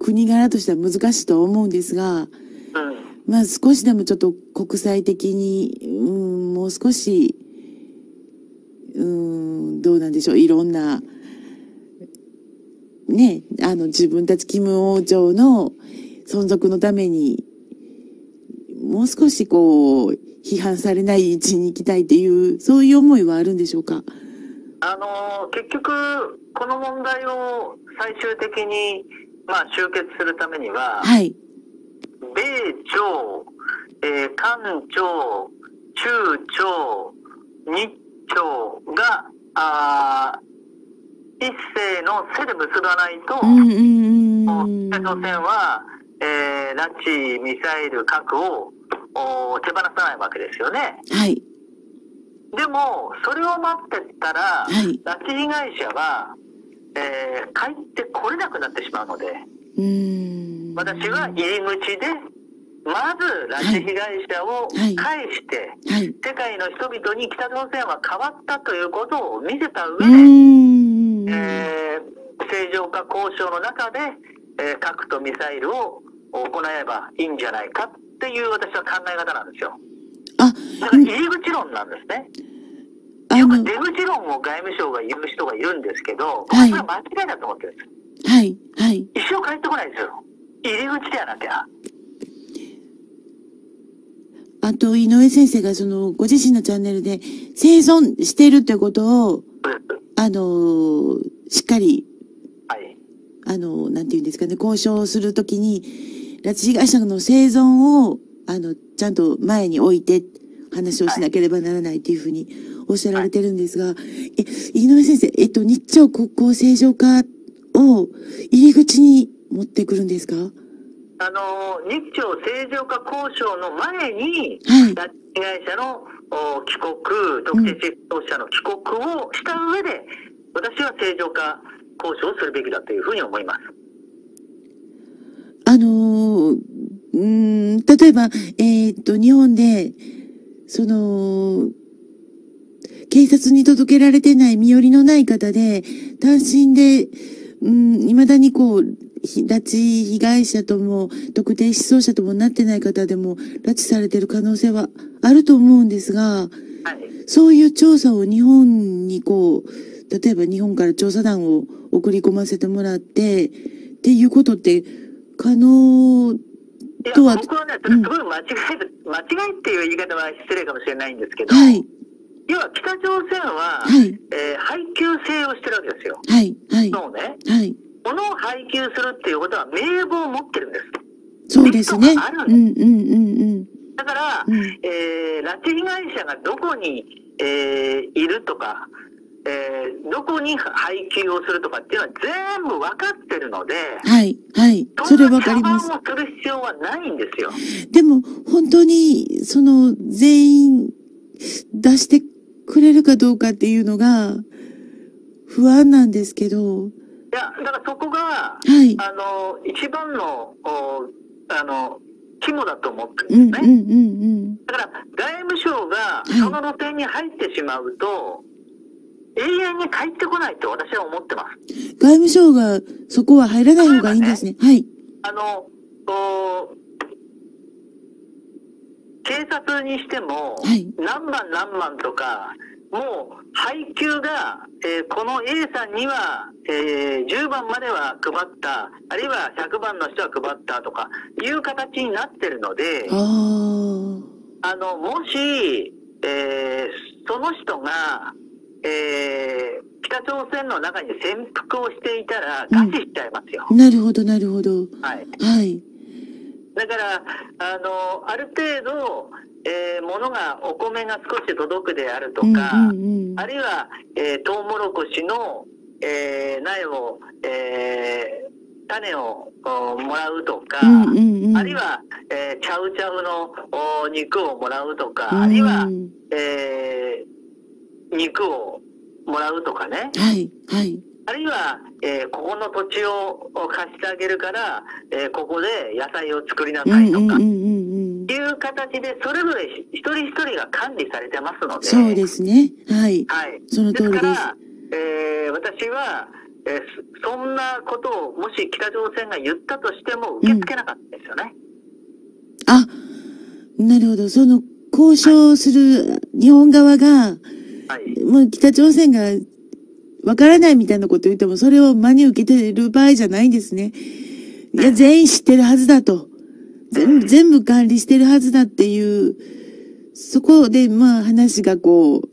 国柄としては難しいと思うんですが、まあ少しでもちょっと国際的に、もう少し、どうなんでしょう、いろんな、ね、自分たちキム王朝の存続のために、もう少しこう、批判されないうちに行きたいっていう、そういう思いはあるんでしょうか？結局、この問題を最終的に、まあ、終結するためには、はい。米朝、韓朝、中朝、日朝が、一世の背で結ばないと、北朝鮮は、拉致、ミサイル、核を手放さないわけですよね。はい。でも、それを待ってったら、はい、拉致被害者は、帰ってこれなくなってしまうので、私は入り口で、まず拉致被害者を返して、はいはい、世界の人々に北朝鮮は変わったということを見せた上で、正常化交渉の中で、核とミサイルを行えばいいんじゃないかっていう私は考え方なんですよ。あ、だから入り口論なんですね。よく出口論を外務省が言う人がいるんですけど、はい、これは間違いだと思ってるんです。はい。はい。一生帰ってこないですよ。入り口ではなきゃ。あと、井上先生がご自身のチャンネルで生存しているということを、しっかり、はい、なんていうんですかね、交渉するときに、拉致被害者の生存を、ちゃんと前に置いて、話をしなければならないというふうにおっしゃられてるんですが、井上先生、日朝国交正常化を入り口に持ってくるんですか？日朝正常化交渉の前に、拉致被害者の帰国、特定失踪者の帰国をした上で、私は正常化交渉をするべきだというふうに思います。例えば、日本で、警察に届けられてない身寄りのない方で、単身で、未だにこう、拉致被害者とも、特定失踪者ともなってない方でも、拉致されてる可能性はあると思うんですが、はい、そういう調査を日本にこう、例えば日本から調査団を送り込ませてもらって、っていうことって可能とは。いや、僕はね、それすごい間違いっていう言い方は失礼かもしれないんですけど、はい、要は北朝鮮は、はい、配給制をしてるわけですよ。はい。はい。そうね。はい。物を配給するっていうことは名簿を持ってるんです。そうですね。あるんです。だから、拉致被害者がどこに、いるとか、どこに配給をするとかっていうのは全部分かってるので、はい、はい。それ分かります。そんな茶番をする必要はないんですよ。でも、本当に、全員出してくれるかどうかっていうのが、不安なんですけど、いや、だからそこが、はい、一番の肝だと思ってるんですね。だから外務省がその露店に入ってしまうと、はい、永遠に帰ってこないと私は思ってます。外務省がそこは入らない方がいいんですね。はい。警察にしても、はい、何万何万とかもう配給が、この A さんには、10番までは配った、あるいは100番の人は配ったとかいう形になってるので、もし、その人が、北朝鮮の中に潜伏をしていたら餓死しちゃいますよ。うん、なるほどなるほど。はい。はい。だからある程度、物がお米が少し届くであるとか、あるいは、トウモロコシの、苗を、種をもらうとか、あるいは、チャウチャウの肉をもらうとか、あるいは、肉をもらうとかね。はいはい。あるいは、ここの土地を貸してあげるから、ここで野菜を作りなさいとかいう形で、それぞれ一人一人が管理されてますので。そうですね。はい。はい。その通りです。ですから、私は、そんなことをもし北朝鮮が言ったとしても受け付けなかったですよね。うん、あ、なるほど。その交渉する日本側が、はい、もう北朝鮮がわからないみたいなこと言っても、それを真に受けてる場合じゃないんですね。いや、全員知ってるはずだと。全部管理してるはずだっていう、そこで、まあ話がこう、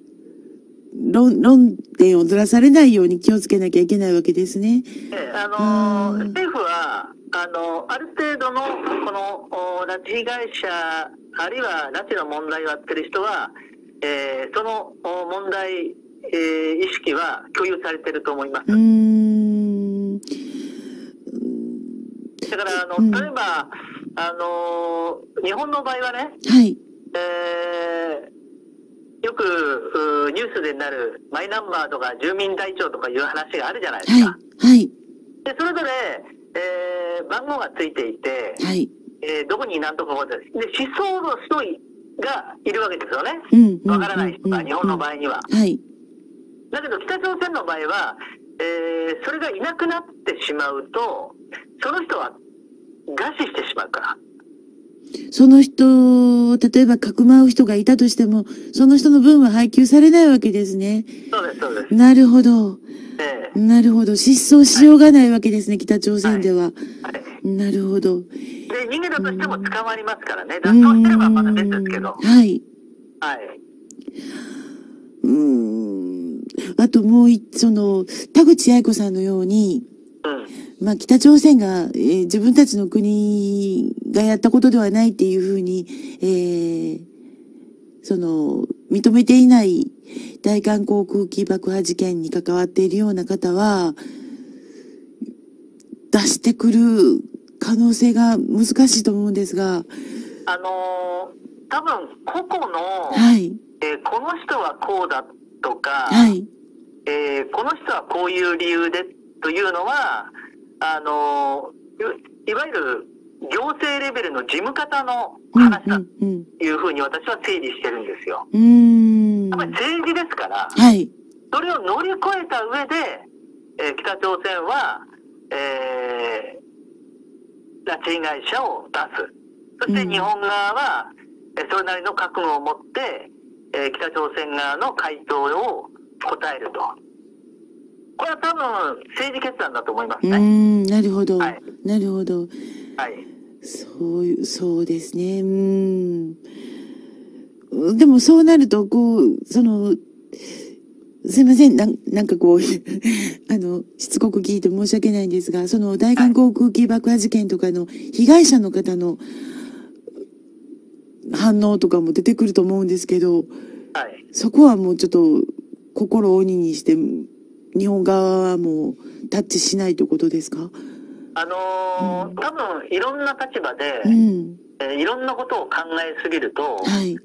論点をずらされないように気をつけなきゃいけないわけですね。政府は、ある程度の、この、拉致被害者、あるいは拉致の問題をやってる人は、その問題、意識は共有されていると思います。だから例えば日本の場合はね、はい、よくニュースでなるマイナンバーとか住民台帳とかいう話があるじゃないですか。はい、はい、でそれぞれ、番号がついていて、はい、どこに何とかこうです。で思想の人がいるわけですよね。わからない人が日本の場合には。はい。だけど北朝鮮の場合は、それがいなくなってしまうと、その人は餓死してしまうから。その人、例えばかくまう人がいたとしても、その人の分は配給されないわけですね。そうです、そうです。なるほど。なるほど。失踪しようがないわけですね、はい、北朝鮮では。はいはい、なるほど。で、逃げたとしても捕まりますからね。脱走してればまだ別ですけど。はい。はい。あともうその、田口八重子さんのように、まあ北朝鮮が、自分たちの国がやったことではないっていうふうに、その、認めていない大韓航空機爆破事件に関わっているような方は、出してくる可能性が難しいと思うんですが、多分個々の、はい、この人はこうだとか、はい、この人はこういう理由でというのはいわゆる行政レベルの事務方の話だというふうに私は整理してるんですよ。やっぱり政治ですから、はい、それを乗り越えた上で、北朝鮮は拉致被害者を出す。そして日本側は、それなりの覚悟を持って、北朝鮮側の回答を答えると。これは多分政治決断だと思いますね。なるほど。はい、なるほど。はい。そうですね。でもそうなると、こう、すいません。なんかこう、しつこく聞いて申し訳ないんですが、その大韓航空機爆破事件とかの被害者の方の反応とかも出てくると思うんですけど、はい、そこはもうちょっと心を鬼にして、日本側はもうタッチしないということですか？多分いろんな立場で、いろんなことを考えすぎると、はい、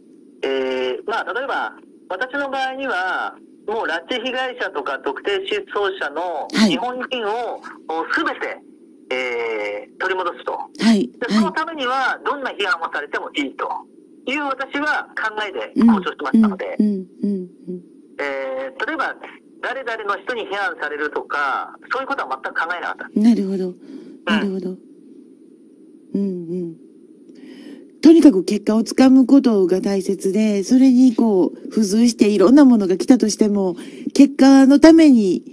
まあ例えば私の場合には、もう拉致被害者とか特定失踪者の日本人をすべて、取り戻すと、はい、でそのためにはどんな批判をされてもいいという私は考えで交渉してましたので、例えば誰々の人に批判されるとかそういうことは全く考えなかった。なるほど、なるほど、うんうん、とにかく結果をつかむことが大切で、それにこう付随していろんなものが来たとしても結果のために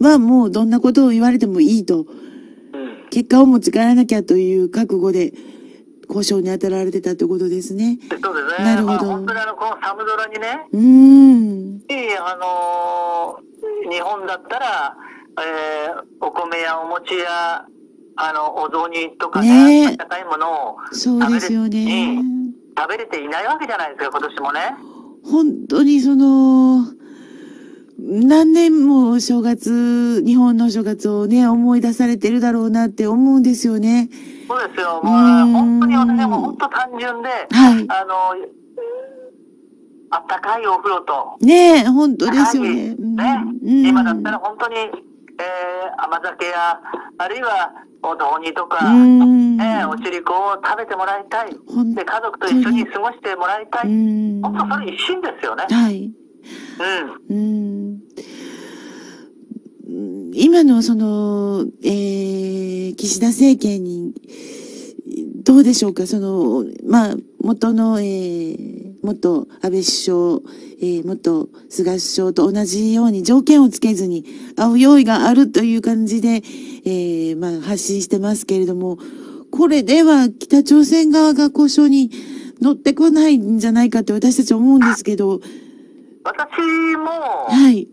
はもうどんなことを言われてもいいと、うん、結果を持ち帰らなきゃという覚悟で交渉に当たられてたということですね。そうですね。なるほど。本当にこの寒空にね、日本だったら、お米やお餅やお雑煮とかね、高いものをそうですよね、食べれていないわけじゃないですか、今年もね。本当にその何年も正月、日本の正月をね思い出されてるだろうなって思うんですよね。そうですよ。もう本当に私も本当単純で、はい、あったかいお風呂とね、本当ですよね。ね、今だったら本当に、甘酒やあるいはお雑煮とか、おしりこを食べてもらいたいで、家族と一緒に過ごしてもらいたい、本当それ一心ですよね。はい。今のその、岸田政権にどうでしょうか、そのまあ元の、元安倍首相、元菅首相と同じように条件をつけずに会う用意があるという感じで、まあ、発信してますけれども、これでは北朝鮮側が交渉に乗ってこないんじゃないかって私たち思うんですけど。私も、はい、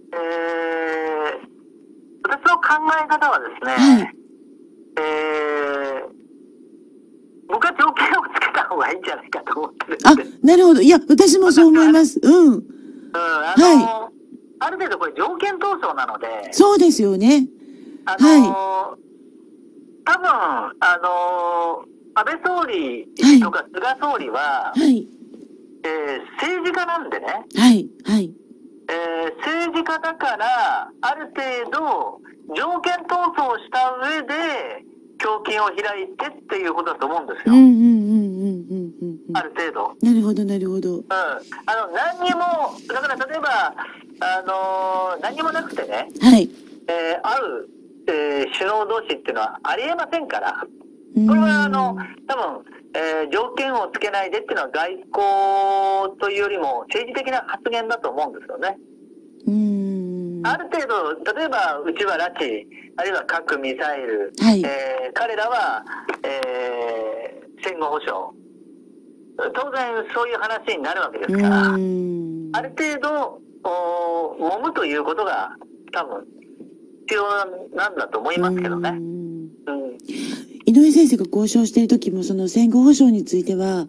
私の考え方はですね、はい、僕は条件をつけた方がいいんじゃないかと思ってるんです。あ、なるほど。いや、私もそう思います。はい。ある程度これ条件闘争なので。そうですよね。はい。多分、安倍総理とか菅総理は、はい。政治家なんでね。はい。はい。政治家だから、ある程度、条件闘争をした上で、胸筋を開いてっていうことだと思うんですよ。ある程度。なるほど、なるほど。何にも、だから例えば、何にもなくてね、はい。会う、首脳同士っていうのはありえませんから、これは多分、条件をつけないでっていうのは外交というよりも政治的な発言だと思うんですよね。ある程度、例えばうちは拉致、あるいは核・ミサイル、はい、彼らは、戦後保障、当然そういう話になるわけですから、ある程度揉むということが多分必要なんだと思いますけどね。井上先生が交渉している時もその戦後保障については、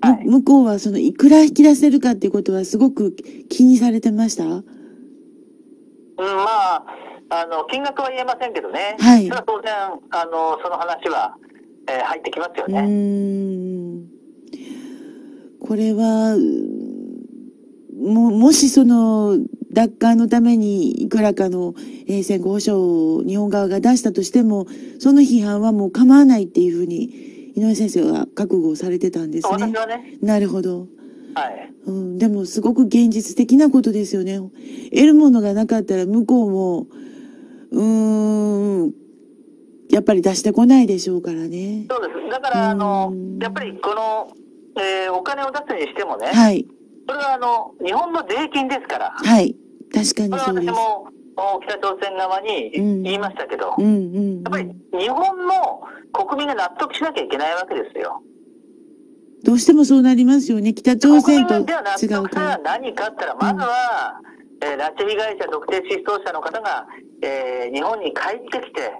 はい、向こうはそのいくら引き出せるかっていうことはすごく気にされてました？金額は言えませんけどね、はい、それは当然その話は、入ってきますよね。これはもしその奪還のためにいくらかの、戦後保障を日本側が出したとしても、その批判はもう構わないっていうふうに井上先生は覚悟をされてたんですね。私はね。なるほど。はい、でもすごく現実的なことですよね。得るものがなかったら向こうもやっぱり出してこないでしょうからね。そうです。だからやっぱりこの、お金を出すにしてもね、はい、それは日本の税金ですから。はい、確かにそうです。私も北朝鮮側に言いましたけど、やっぱり日本の国民が納得しなきゃいけないわけですよ。どうしてもそうなりますよね。北朝鮮と違うから。国民では納得は何かあったら、まずは、拉致被害者、特定失踪者の方が、日本に帰ってきて、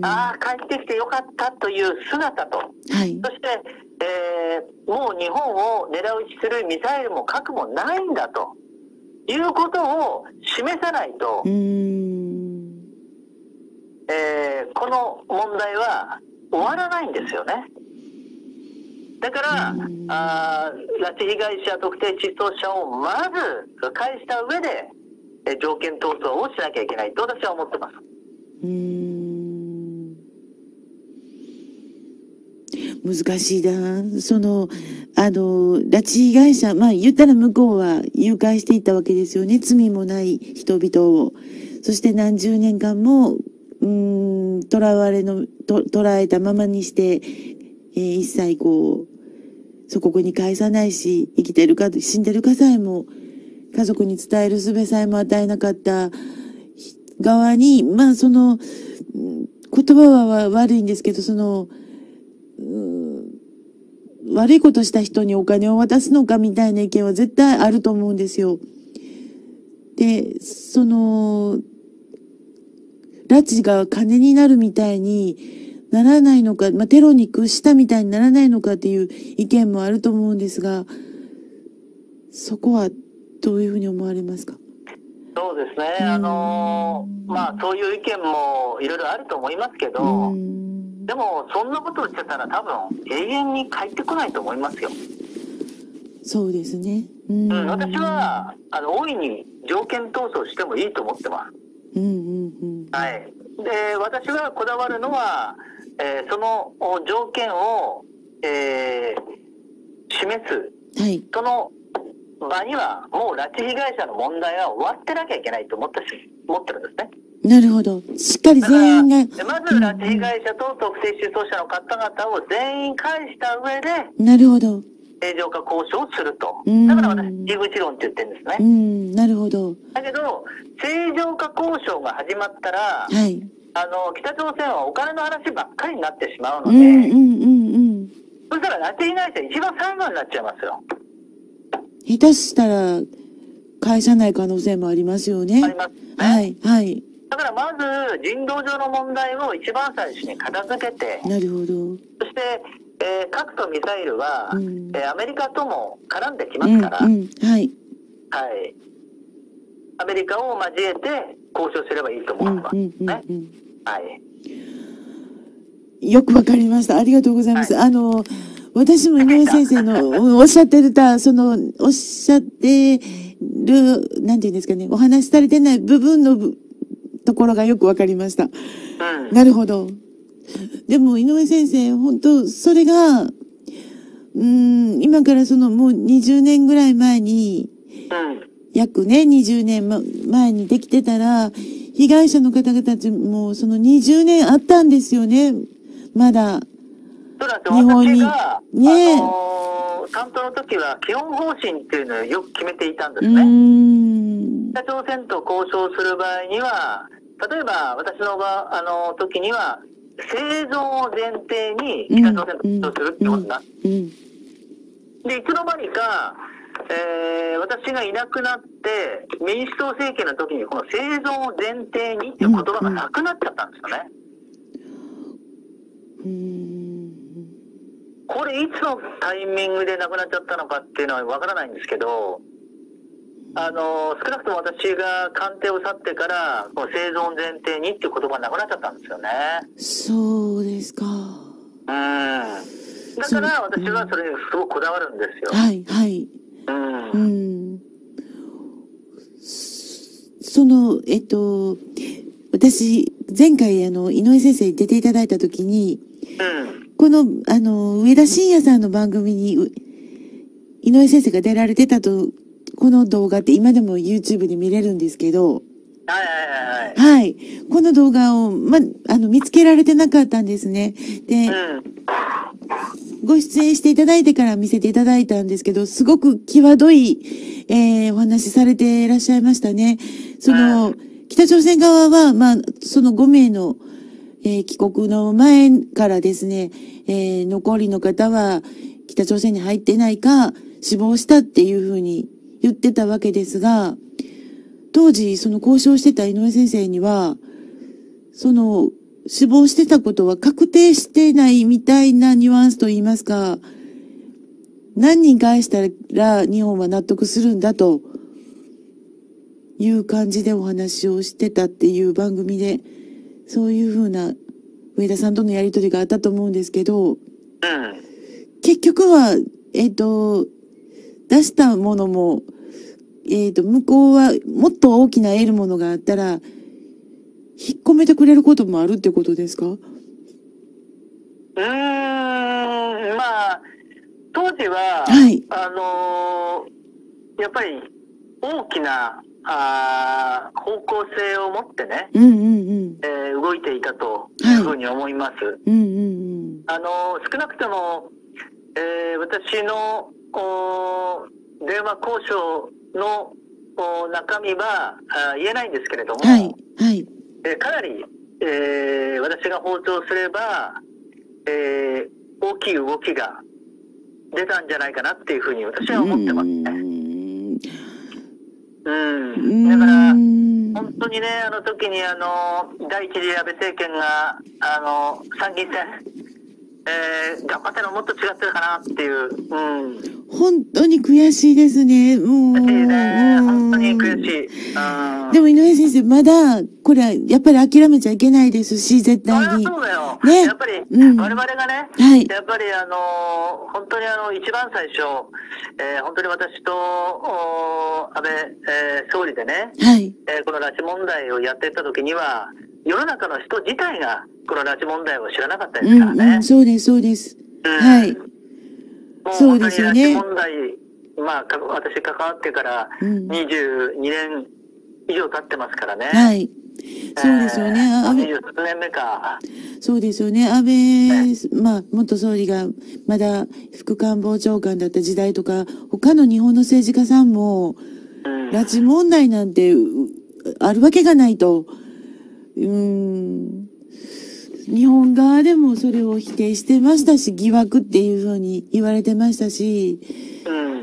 ああ、帰ってきてよかったという姿と、はい、そして、もう日本を狙う撃ちするミサイルも核もないんだということを示さないと、この問題は終わらないんですよね。だから、拉致被害者、特定失踪者をまず返した上で、条件闘争をしなきゃいけないと私は思ってます。難しいな。拉致被害者、言ったら向こうは誘拐していったわけですよね。罪もない人々を。そして何十年間も、捕らえたままにして、一切祖国に返さないし、生きてるか死んでるかさえも、家族に伝える術さえも与えなかった側に、言葉は悪いんですけど、悪いことした人にお金を渡すのかみたいな意見は絶対あると思うんですよ。で、拉致が金になるみたいにならないのか、テロに屈したみたいにならないのかっていう意見もあると思うんですが、そこはどういうふうに思われますか？そうですね、そういう意見もいろいろあると思いますけど、でもそんなことを言ってたら多分永遠に帰ってこないと思いますよ。そうですね。私は大いに条件闘争してもいいと思ってます。はい。で、私がこだわるのは、その条件を、示す、はい、その場にはもう拉致被害者の問題は終わってなきゃいけないと思ってるんですね。なるほど。しっかり全員ね。まず拉致被害者と特定失踪者の方々を全員返した上で、なるほど。正常化交渉をすると。だから私、出口論って言ってるんですね。なるほど。だけど、正常化交渉が始まったら、はい、北朝鮮はお金の話ばっかりになってしまうので、そしたら拉致被害者一番最後になっちゃいますよ。下手したら、返さない可能性もありますよね。あります、ね。はい、はい。だからまず人道上の問題を一番最初に片付けて、なるほど。そして、核とミサイルは、アメリカとも絡んできますから、はい。はい。アメリカを交えて交渉すればいいと思いますね。はい。よくわかりました。ありがとうございます。はい、私も井上先生のおっしゃってるた、おっしゃってる、なんていうんですかね、お話しされてない部分のところがよくわかりました。なるほど。でも井上先生、本当それが今からもう20年ぐらい前に、約ね20年前にできてたら、被害者の方々たちも20年あったんですよね。まだ日本にね、担当の時は基本方針っていうのをよく決めていたんですね。北朝鮮と交渉する場合には、例えば私の時には生存を前提に北朝鮮と交渉するってことだ。で、いつの間にか、私がいなくなって民主党政権の時にこの生存を前提にっていう言葉がなくなっちゃったんですよね。これいつのタイミングでなくなっちゃったのかっていうのはわからないんですけど、少なくとも私が官邸を去ってから、生存前提にっていう言葉がなくなっちゃったんですよね。そうですか。だから私はそれにすごくこだわるんですよ。はい、はい。私、前回、井上先生に出ていただいたときに、上田晋也さんの番組に、井上先生が出られてたと、この動画って今でも YouTube で見れるんですけど、はい。この動画を、見つけられてなかったんですね。で、ご出演していただいてから見せていただいたんですけど、すごく際どい、お話しされていらっしゃいましたね。北朝鮮側は、5名の、帰国の前からですね、残りの方は北朝鮮に入ってないか、死亡したっていうふうに、言ってたわけですが、当時交渉してた井上先生には、死亡してたことは確定してないみたいなニュアンスと言いますか、何人返したら日本は納得するんだという感じでお話をしてたっていう番組で、そういうふうな上田さんとのやりとりがあったと思うんですけど、結局は、出したものも、向こうはもっと大きな得るものがあったら、引っ込めてくれることもあるってことですか？当時は、はい、やっぱり大きな方向性を持ってね、動いていたというふうに思います。少なくとも、私の電話交渉の中身は言えないんですけれども、はいはい、かなり、私が報道すれば、大きい動きが出たんじゃないかなっていうふうに私は思ってますね。だから本当にね、あの時に第一次安倍政権が参議院選、頑張ったのもっと違ってるかなっていう、本当に悔しいですね。本当に悔しい。でも井上先生、まだこれはやっぱり諦めちゃいけないですし、絶対に。そうだよ。ね、やっぱり我々がね、はい、やっぱり本当に一番最初、本当に私と安倍、総理でね、はい、この拉致問題をやっていた時には、世の中の人自体がこの拉致問題を知らなかったですからね。そうです、そうです。はい。そうですよね。拉致問題、まあ、私関わってから22年以上経ってますからね。はい。そうですよね。20年目か。そうですよね。安倍、まあ、元総理がまだ副官房長官だった時代とか、他の日本の政治家さんも、拉致問題なんてあるわけがないと。日本側でもそれを否定してましたし、疑惑っていうふうに言われてましたし、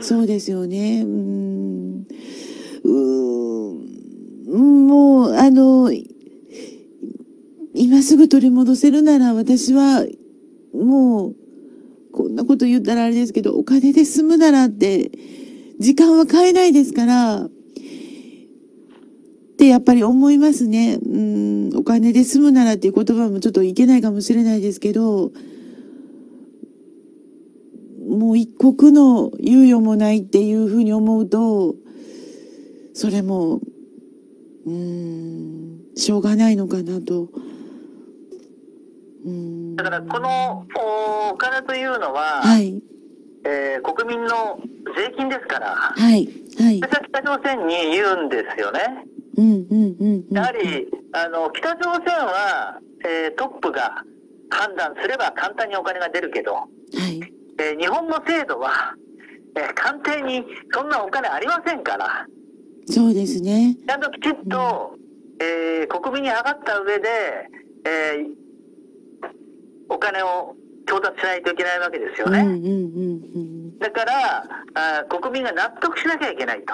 そうですよね。もう、今すぐ取り戻せるなら、私は、もう、こんなこと言ったらあれですけど、お金で済むならって、時間は買えないですから、ってやっぱり思いますね。お金で済むならっていう言葉もちょっといけないかもしれないですけど、もう一刻の猶予もないっていうふうに思うと、それも、しょうがないのかなと。だからこのお金というのは、はい、国民の税金ですから、はいはい、北朝鮮に言うんですよね。やはり北朝鮮は、トップが判断すれば簡単にお金が出るけど、はい日本の制度は、官邸にそんなお金ありませんから、そうですね、ちゃんときちっと、国民に上がった上で、お金を調達しないといけないわけですよね。だから国民が納得しなきゃいけないと。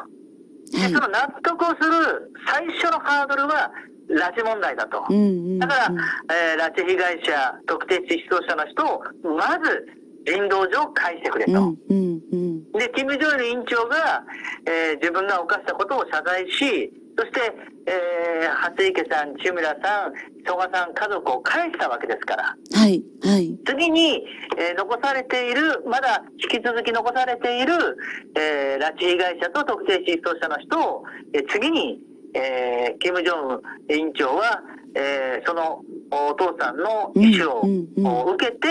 その納得をする最初のハードルは拉致問題だと。だから、拉致被害者、特定失踪者の人をまず人道上返してくれと。で、キム・ジョイル委員長が、自分が犯したことを謝罪し、そして、蓮池さん、千村さん、曽我さん家族を返したわけですから。はい。はい。次に、残されている、まだ引き続き残されている、拉致被害者と特定失踪者の人を、次に、金正恩委員長は、そのお父さんの意思を受けて、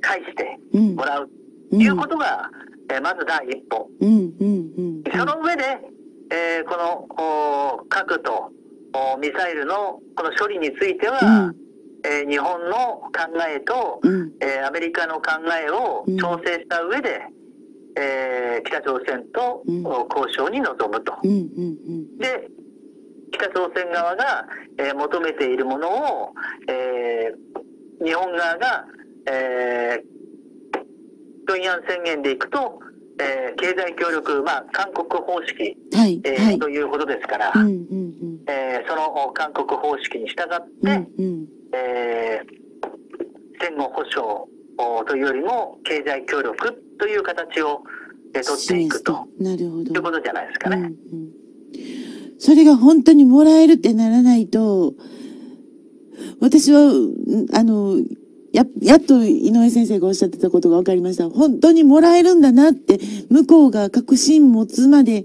返してもらうということが、まず第一歩。その上で、この核とミサイルのこの処理については、日本の考えと、アメリカの考えを調整した上で、北朝鮮と交渉に臨むと。で、北朝鮮側が、求めているものを、日本側が、平壌宣言でいくと、経済協力、まあ、韓国方式、ということですから、その韓国方式に従って、戦後保障というよりも経済協力という形を取っていくということじゃないですかね。それが本当にもらえるってならないと、私は、やっと井上先生がおっしゃってたことが分かりました。本当にもらえるんだなって、向こうが確信持つまで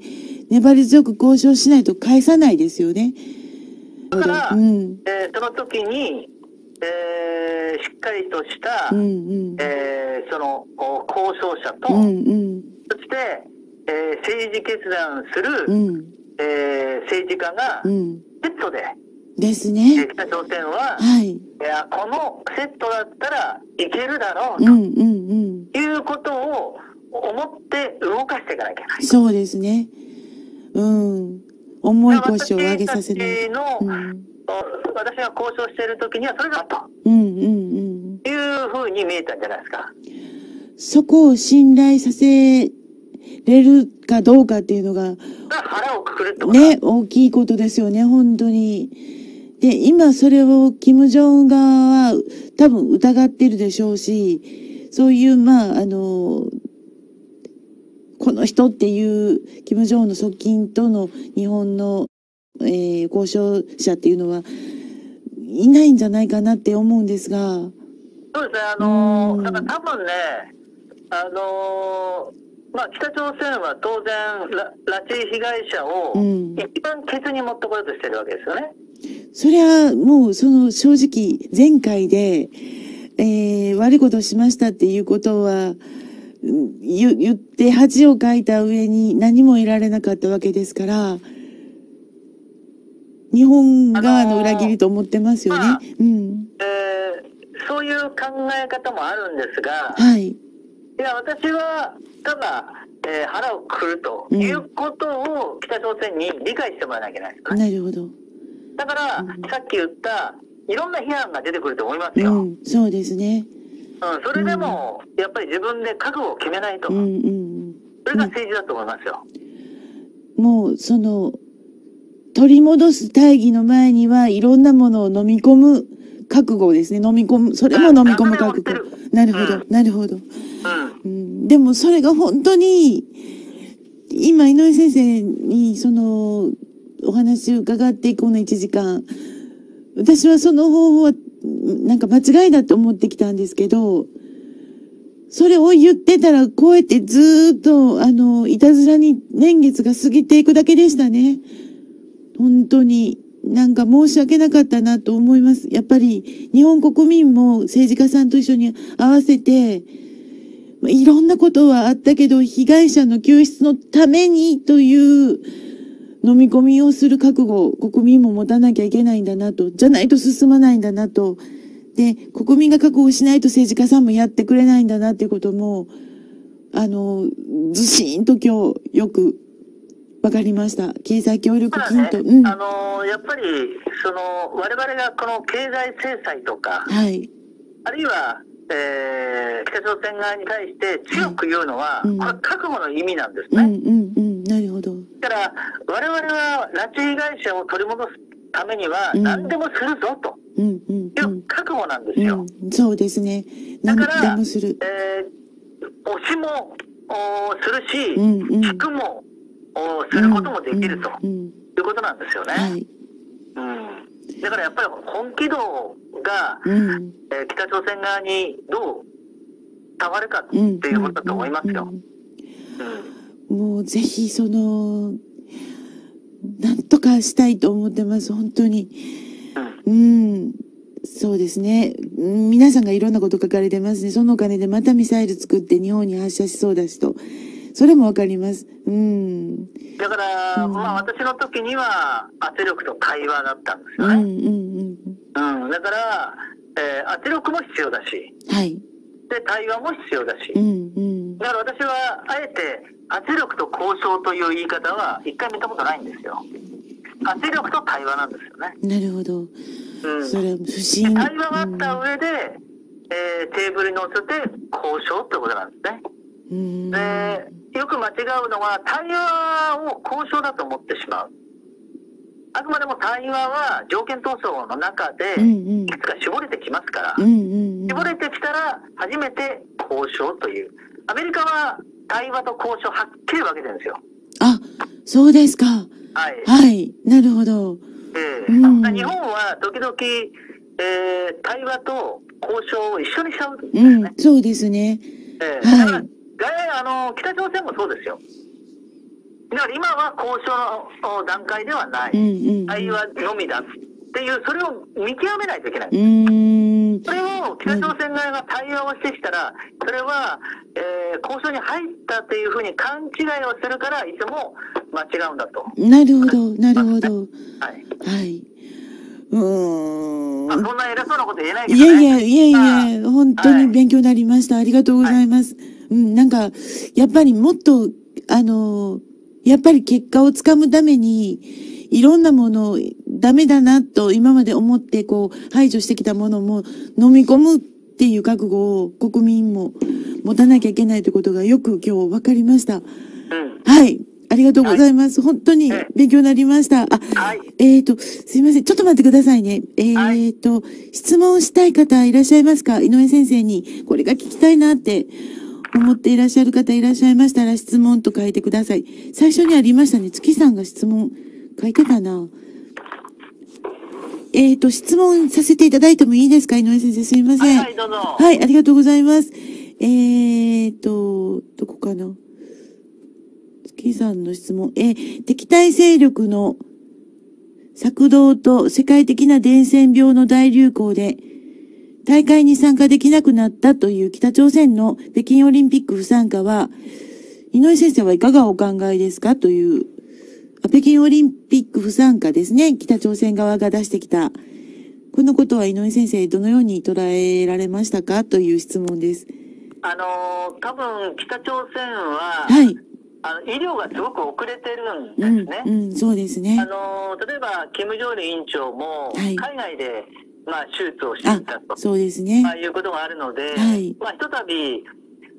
粘り強く交渉しないと返さないですよね。だから、その時に、しっかりとした、その交渉者と、そして、政治決断する、政治家がセットで、ですね、北朝鮮は、いやこのセットだったらいけるだろうと、いうことを思って動かしていかなきゃいけない。そうですね。重い腰を上げさせない。私が交渉している時にはそれだと、いうふうに見えたんじゃないですか。そこを信頼させれるかどうかっていうのが腹をくくるってことね、大きいことですよね、本当に。で、今それを金正恩側は多分疑ってるでしょうし、そういうこの人っていう金正恩の側近との日本の交渉者っていうのはいないんじゃないかなって思うんですが。そうですね、だから多分ね、北朝鮮は当然拉致被害者を一番ケツに持ってこようとしてるわけですよね。それはもう正直前回で、悪いことをしましたっていうことは言って恥をかいた上に何も得られなかったわけですから。日本側の裏切りと思ってますよね。そういう考え方もあるんですが、いや私はただ、腹をくくるということを北朝鮮に理解してもらわなきゃいけないですね。なるほど。だから、さっき言ったいろんな批判が出てくると思いますよ。そうですね。それでも、やっぱり自分で覚悟を決めないと、それが政治だと思いますよ。もう取り戻す大義の前にはいろんなものを飲み込む覚悟ですね。それも飲み込む覚悟。なるほど、なるほど。でもそれが本当に、今井上先生にお話を伺ってこの1時間、私はその方法はなんか間違いだと思ってきたんですけど、それを言ってたらこうやってずっといたずらに年月が過ぎていくだけでしたね。本当になんか申し訳なかったなと思います。やっぱり日本国民も政治家さんと一緒に合わせて、いろんなことはあったけど、被害者の救出のためにという飲み込みをする覚悟を国民も持たなきゃいけないんだなと、じゃないと進まないんだなと、で、国民が覚悟しないと政治家さんもやってくれないんだなっていうことも、ずしんと今日よくわかりました。経済協力金と、やっぱり我々がこの経済制裁とか、あるいは、北朝鮮側に対して強く言うのは、これ覚悟の意味なんですね。なるほど。だから我々は拉致被害者を取り戻すためには何でもするぞという覚悟なんですよ。そうですね。だから押しもするし、引くもすることもできるということなんですよね。だからやっぱり本気度が、北朝鮮側にどうたまるかっていうことだと思いますよ。もうぜひなんとかしたいと思ってます本当に。そうですね。皆さんがいろんなこと書かれてますね。そのお金でまたミサイル作って日本に発射しそうだしと。それもわかります。だから、私の時には圧力と対話だったんですよね。だから、圧力も必要だし、で対話も必要だし、だから私はあえて圧力と交渉という言い方は一回見たことないんですよ。圧力と対話なんですよね。なるほど。それ不思議。対話があった上で、テーブルに乗せて交渉ってことなんですね。よく間違うのは対話を交渉だと思ってしまう。あくまでも対話は条件闘争の中でいくつか絞れてきますから、絞れてきたら初めて交渉という。アメリカは対話と交渉はっきり分けてるんですよ。あ、そうですか。なるほど。日本は時々、対話と交渉を一緒にしちゃうんですね。そうですね。北朝鮮もそうですよ。だから今は交渉の段階ではない、対話のみだっていう、それを見極めないといけない。それを北朝鮮側が対話をしてきたら、それは、交渉に入ったというふうに勘違いをするから、いつも間違うんだと。なるほど、なるほど。はい。はい。まあ、そんな偉そうなこと言えないけどね。いやいや、いやいや、本当に勉強になりました。ありがとうございます。はい、うん、なんか、やっぱりもっと、やっぱり結果をつかむために、いろんなものをダメだなと今まで思ってこう排除してきたものも飲み込むっていう覚悟を国民も持たなきゃいけないということがよく今日分かりました。うん、はい。ありがとうございます。はい、本当に勉強になりました。あ、はい、すいません。ちょっと待ってくださいね。質問したい方いらっしゃいますか？井上先生にこれが聞きたいなって思っていらっしゃる方いらっしゃいましたら質問と書いてください。最初にありましたね。月さんが質問書いてたな。質問させていただいてもいいですか？井上先生、すいません。はい、どうぞ。はい、ありがとうございます。どこかな？月さんの質問。敵対勢力の策動と世界的な伝染病の大流行で、大会に参加できなくなったという北朝鮮の北京オリンピック不参加は、井上先生はいかがお考えですか？という。北京オリンピック不参加ですね。北朝鮮側が出してきた。このことは井上先生、どのように捉えられましたかという質問です。多分北朝鮮は、はい、医療がすごく遅れてるんですね。うん、うん、そうですね。例えば、金正恩委員長も、海外で、はい、まあ、手術をしていたと。そうですね。まあ、いうことがあるので、はい、まあ、ひとたび、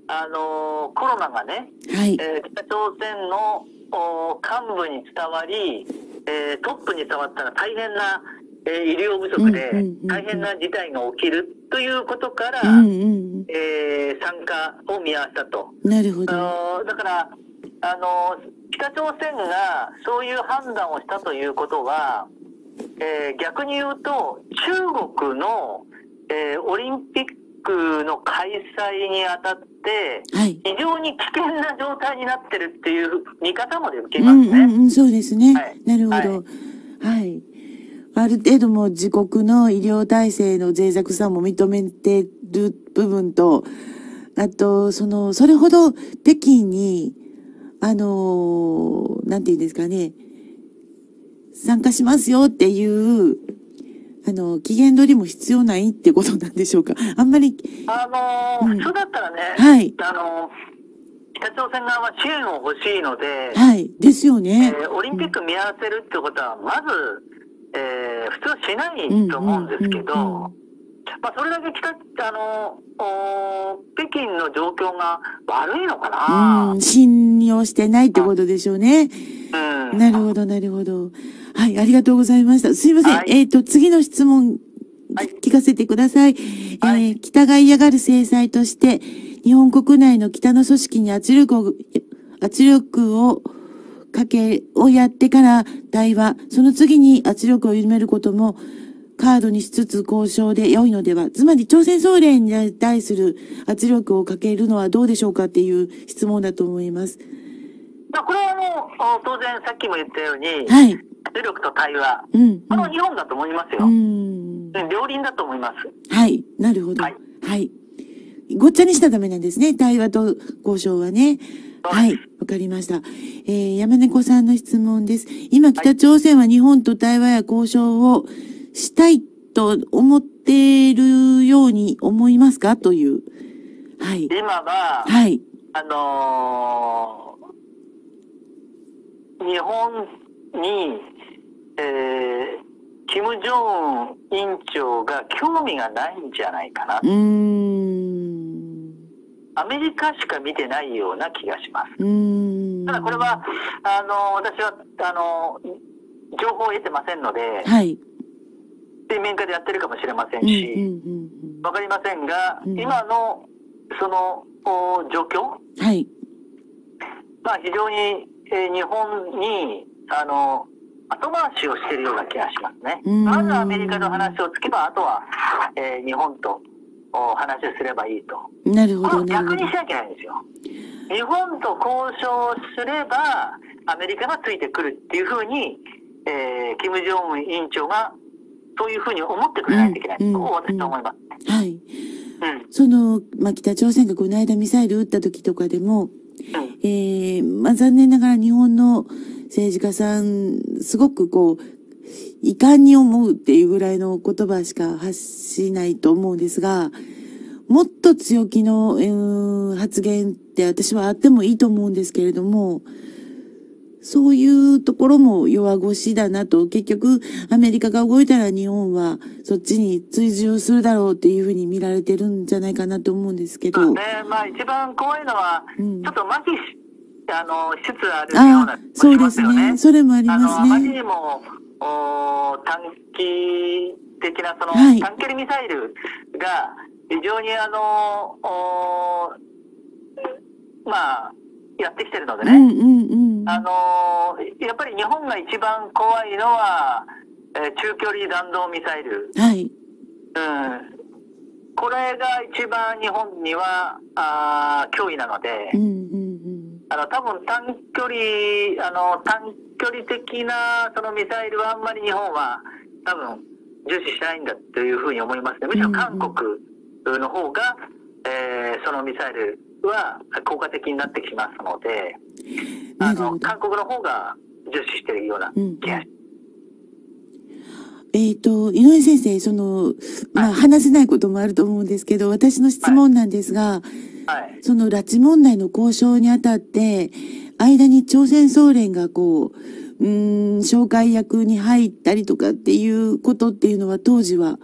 コロナがね、はい、北朝鮮の、幹部に伝わり、トップに伝わったら大変な、医療不足で大変な事態が起きるということから、参加を見合わせたと。なるほど。だから、北朝鮮がそういう判断をしたということは、逆に言うと、中国の、オリンピックの開催にあたって、はい、非常に危険な状態になってるっていう見方もできますね。そうですね。はい、なるほど。はい、はい。ある程度も自国の医療体制の脆弱さも認めてる部分と、あと、それほど北京に、なんて言うんですかね、参加しますよっていう、期限取りも必要ないってことなんでしょうか。あんまり。普通だったらね、はい、北朝鮮側は支援を欲しいので、はい、ですよね。オリンピック見合わせるってことは、まず、普通はしないと思うんですけど、まあ、それだけ北京の状況が悪いのかな。信用してないってことでしょうね。なるほど、なるほど。はい、ありがとうございました。すいません。はい、次の質問、聞かせてください。はい、北が嫌がる制裁として、日本国内の北の組織に圧力をかけ、をやってから対話、その次に圧力を緩めることも、カードにしつつ交渉で良いのでは。つまり、朝鮮総連に対する圧力をかけるのはどうでしょうかっていう質問だと思います。これはもう、当然さっきも言ったように、はい、圧力と対話。この日本だと思いますよ。両輪だと思います。はい。なるほど。はい、はい。ごっちゃにしたらダメなんですね。対話と交渉はね。はい。わかりました。山猫さんの質問です。今、北朝鮮は日本と対話や交渉をしたいと思っているように思いますかという。はい。今は、はい。日本に、金正恩委員長が興味がないんじゃないかな。アメリカしか見てないような気がします。ただこれは、私は、情報を得てませんので、はい。水面下でやってるかもしれませんし、わかりませんが、今の、状況、はい。まあ、非常に、日本に後回しをしているような気がしますね。まずアメリカの話をつけば、あとは、日本と話をすればいいと。なるほどね。逆にしなきゃいけないんですよ。日本と交渉すればアメリカがついてくるっていうふうに、金正恩委員長がそういうふうに思ってくれないといけないと、私は思いますね。はい。北朝鮮がこの間ミサイル撃った時とかでも、残念ながら日本の政治家さん、すごくこう、遺憾に思うっていうぐらいの言葉しか発しないと思うんですが、もっと強気の、発言って私はあってもいいと思うんですけれども、そういうところも弱腰だなと、結局アメリカが動いたら日本はそっちに追従するだろうっていうふうに見られてるんじゃないかなと思うんですけど。そうね。まあ一番怖いのは、ちょっと麻痺し、しつあるような、ね。そうですね。それもありますね。麻痺にも、短期的な、その、短距離ミサイルが、非常にまあ、やってきてるのでね。やっぱり日本が一番怖いのは、中距離弾道ミサイル。はい。これが一番日本には、脅威なので、多分短距離的なそのミサイルはあんまり日本は多分重視しないんだというふうに思いますね。むしろ韓国の方が、そのミサイルは効果的になってきますので、韓国の方が重視しているような気がします。井上先生、話せないこともあると思うんですけど、私の質問なんですが、拉致問題の交渉にあたって、間に朝鮮総連が紹介役に入ったりとかっていうことっていうのは当時は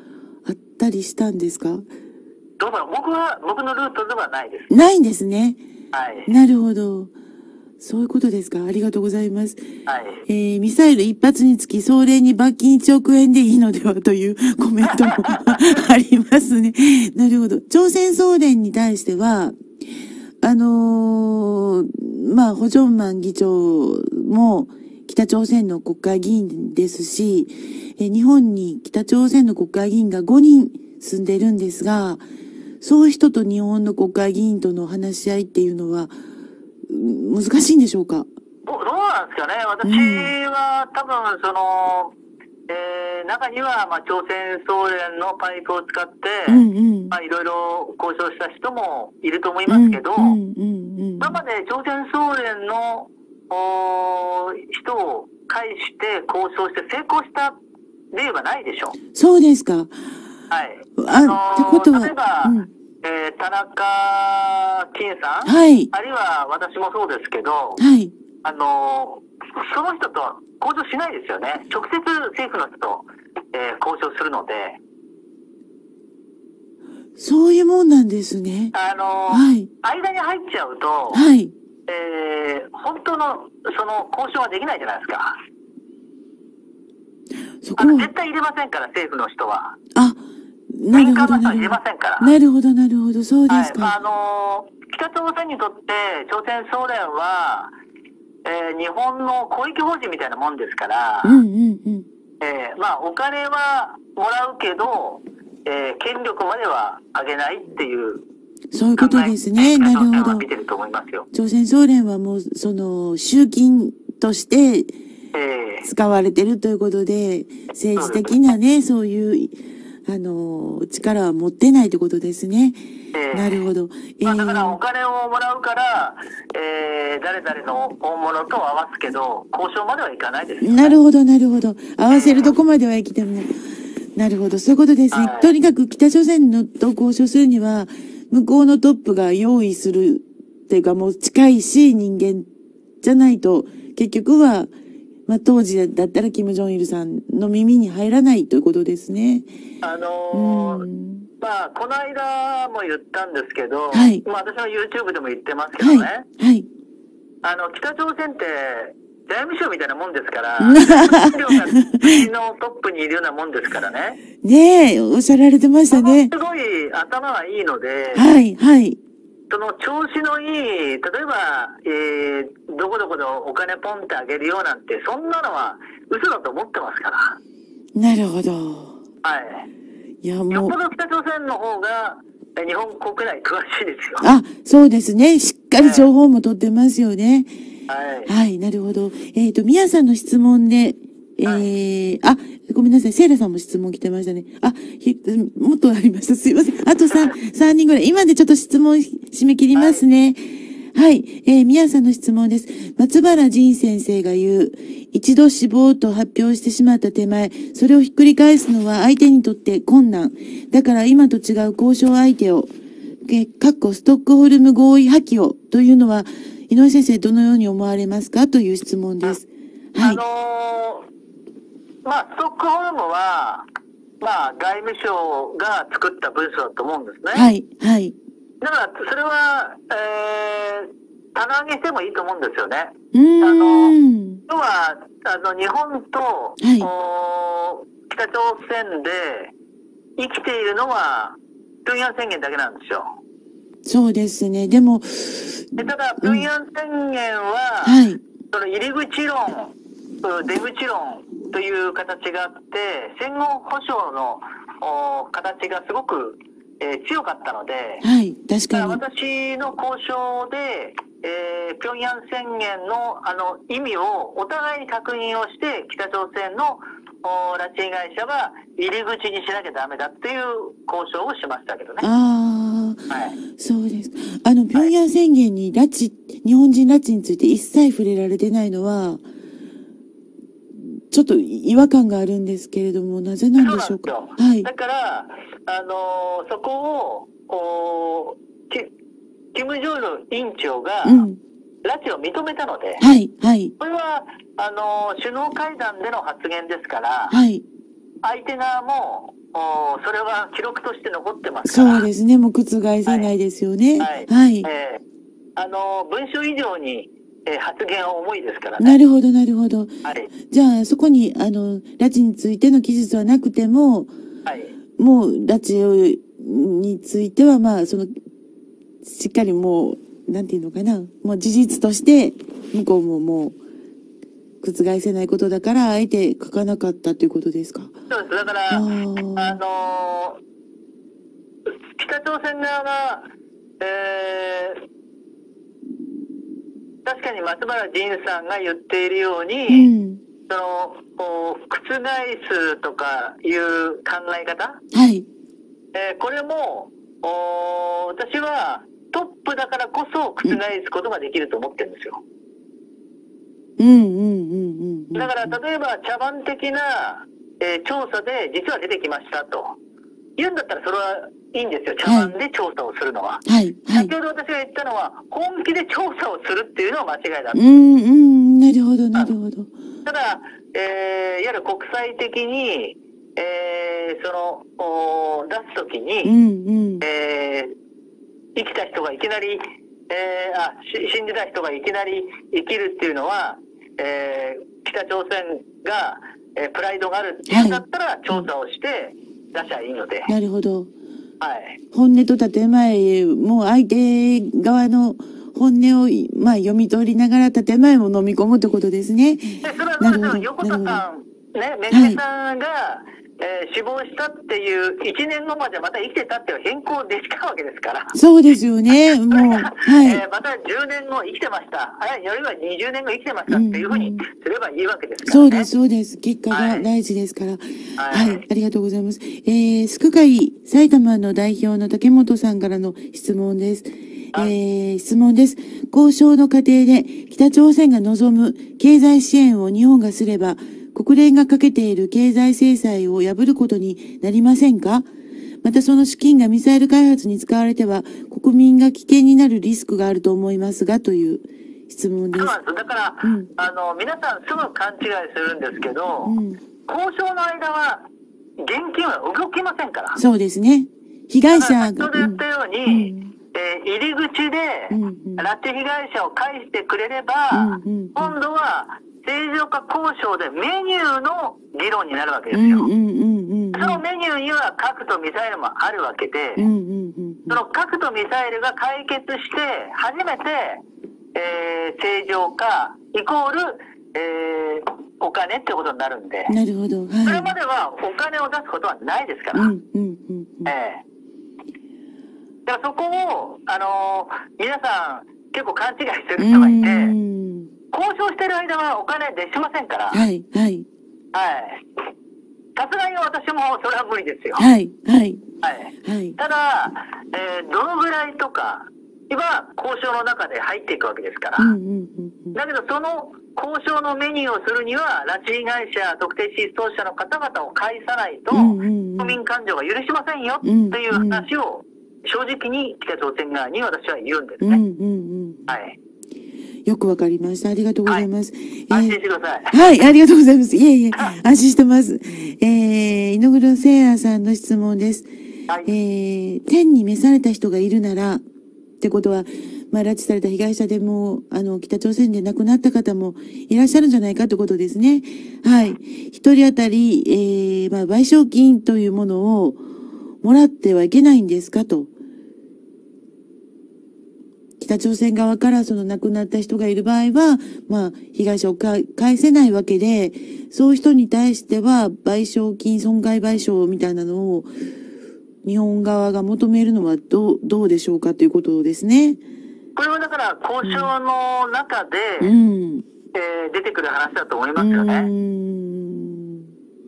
あったりしたんですか？どうだろう、僕のルートではないです。ないんですね。はい。なるほど。そういうことですか。ありがとうございます。はい。ミサイル1発につき、総連に罰金1億円でいいのではというコメントもありますね。なるほど。朝鮮総連に対しては、ホジョンマン議長も北朝鮮の国会議員ですし、日本に北朝鮮の国会議員が5人住んでるんですが、そういう人と日本の国会議員との話し合いっていうのは、難しいんでしょうか？どうなんですかね。私は多分中には朝鮮総連のパイプを使っていろいろ交渉した人もいると思いますけど、今まで朝鮮総連の人を介して交渉して成功した例はないでしょう。そうですか。はい。ってことは、例えば、田中金さん、あるいは私もそうですけど、その人とは交渉しないですよね。直接政府の人と、交渉するので。そういうもんなんですね。間に入っちゃうと、本当のその交渉はできないじゃないですか。絶対入れませんから、政府の人は。なるほど、なるほど、そうですか。北朝鮮にとって、朝鮮総連は、日本の公益法人みたいなもんですから、お金はもらうけど、権力までは上げないっていう。そういうことですね。なるほど。朝鮮総連はもう、集金として、使われてるということで、政治的なね、そういう、力は持ってないってことですね。なるほど。だからお金をもらうから、誰々の本物と合わすけど、交渉まではいかないですよね。なるほど、なるほど。合わせるとこまでは生きても。なるほど、そういうことですね。とにかく北朝鮮のと交渉するには、向こうのトップが用意するっていうか、もう近いし、人間じゃないと、結局は、当時だったら金正日さんの耳に入らないということですね。この間も言ったんですけど、私は YouTube でも言ってますけどね。北朝鮮って財務省みたいなもんですから、国のトップにいるようなもんですからね。おっしゃられてましたね。すごい頭がいいので、その調子のいい、例えば、どこどこでお金ポンってあげるよなんて、そんなのは嘘だと思ってますから。なるほど。いや、もう。よっぽど北朝鮮の方が、日本国内詳しいですよ。そうですね。しっかり情報も取ってますよね。なるほど。宮さんの質問で、ごめんなさい。セイラさんも質問来てましたね。あ、もっとありました。すいません。あと3人ぐらい。今でちょっと質問締め切りますね。はい。宮さんの質問です。松原仁先生が言う、一度死亡と発表してしまった手前、それをひっくり返すのは相手にとって困難。だから今と違う交渉相手を、ストックホルム合意破棄をというのは、井上先生どのように思われますかという質問です。はい。ストックホルムは、外務省が作った文書だと思うんですね。はい。はい。だから、それは、棚上げしてもいいと思うんですよね。要は、日本と、北朝鮮で生きているのは、平壌宣言だけなんですよ。そうですね。でも、ただ、平壌宣言は、その入り口論、出口論という形があって、戦後保障の形がすごく、強かったので、確かに私の交渉で、平壌宣言の意味をお互いに確認をして、北朝鮮の拉致被害者は入り口にしなきゃダメだっていう交渉をしましたけどね。そうですか。平壌宣言に日本人拉致について一切触れられてないのは、ちょっと違和感があるんですけれども、なぜなんでしょうか。だから、そこを、金正恩委員長が、拉致を認めたので、これは、首脳会談での発言ですから、相手側も、それは記録として残ってますから。そうですね、もう覆せないですよね。文書以上に、発言は重いですからね。なるほど、なるほど。じゃあ、そこに、拉致についての記述はなくても、もう、拉致については、しっかりもう、なんていうのかな、もう事実として、向こうももう、覆せないことだから、あえて書かなかったということですか。そうです。だから、北朝鮮側が、確かに松原仁さんが言っているように、覆すとかいう考え方、これも私はトップだからこそ覆すことができると思ってるんですよ。だから例えば茶番的な、調査で実は出てきましたと言うんだったらそれはいいんですよ。茶番で調査をするのは。先ほど私が言ったのは、本気で調査をするっていうのは間違いだ。なるほど、なるほど。ただ、いわゆる国際的に、出すときに、生きた人がいきなり、死んでた人がいきなり生きるっていうのは、北朝鮮が、プライドがあるっていうんだったら、調査をして出しゃいいので。なるほど。本音と建前も相手側の本音を、読み取りながら建前も飲み込むってことですね。それはそうですよ。横田さん、めぐみさんが、死亡したっていう1年後までまた生きてたっていう変更できたわけですから。そうですよね。もう。また10年後生きてました。よりは20年後生きてましたっていうふうにすればいいわけですからね。そうです、そうです。結果が大事ですから。ありがとうございます。救会埼玉の代表の竹本さんからの質問です。質問です。交渉の過程で北朝鮮が望む経済支援を日本がすれば、国連がかけている経済制裁を破ることになりませんか？またその資金がミサイル開発に使われては国民が危険になるリスクがあると思いますがという質問です。だから、皆さんすぐ勘違いするんですけど、交渉の間は現金は動きませんから。そうですね。被害者が。先ほど言ったように、入り口で拉致被害者を返してくれれば、今度は正常化交渉でメニューの議論になるわけですよ。そのメニューには核とミサイルもあるわけで、その核とミサイルが解決して初めて、正常化イコール、お金ってことになるんで、なるほど、それまではお金を出すことはないですから。だからそこを、皆さん結構勘違いしてる人がいて、交渉してる間はお金出しませんから。さすがに私もそれは無理ですよ。はい、はい。はい。ただ、どのぐらいとか、今、交渉の中で入っていくわけですから。だけど、その交渉のメニューをするには、拉致被害者、特定失踪者の方々を介さないと、国民感情が許しませんよ、という話を、正直に北朝鮮側に私は言うんですね。はい。よくわかりました。ありがとうございます。安心してください。はい、ありがとうございます。いえいえ、安心してます。井ノ黒聖也さんの質問です。はい、天に召された人がいるなら、ってことは、まあ、拉致された被害者でも、北朝鮮で亡くなった方もいらっしゃるんじゃないかってことですね。はい。一人当たり、まあ、賠償金というものをもらってはいけないんですかと。北朝鮮側からその亡くなった人がいる場合は、まあ、被害者を返せないわけで、そういう人に対しては、賠償金、損害賠償みたいなのを、日本側が求めるのはどうでしょうかということですね。これはだから、交渉の中で、出てくる話だと思いますよね。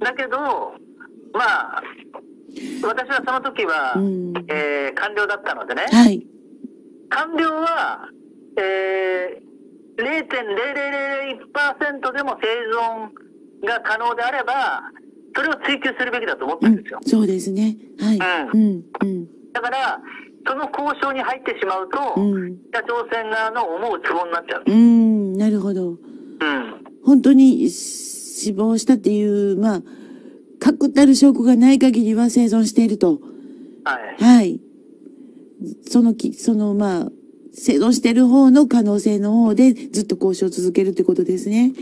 だけど、まあ、私はその時は、官僚だったのでね。はい。官僚は、0.0001% でも生存が可能であれば、それを追求するべきだと思ったんですよ。そうですね。はい。だから、その交渉に入ってしまうと、北朝鮮側の思うツボになっちゃう。なるほど。本当に死亡したっていう、まあ、確たる証拠がない限りは生存していると。はい。はい。まあ、生存してる方の可能性の方でずっと交渉を続けるってことですね。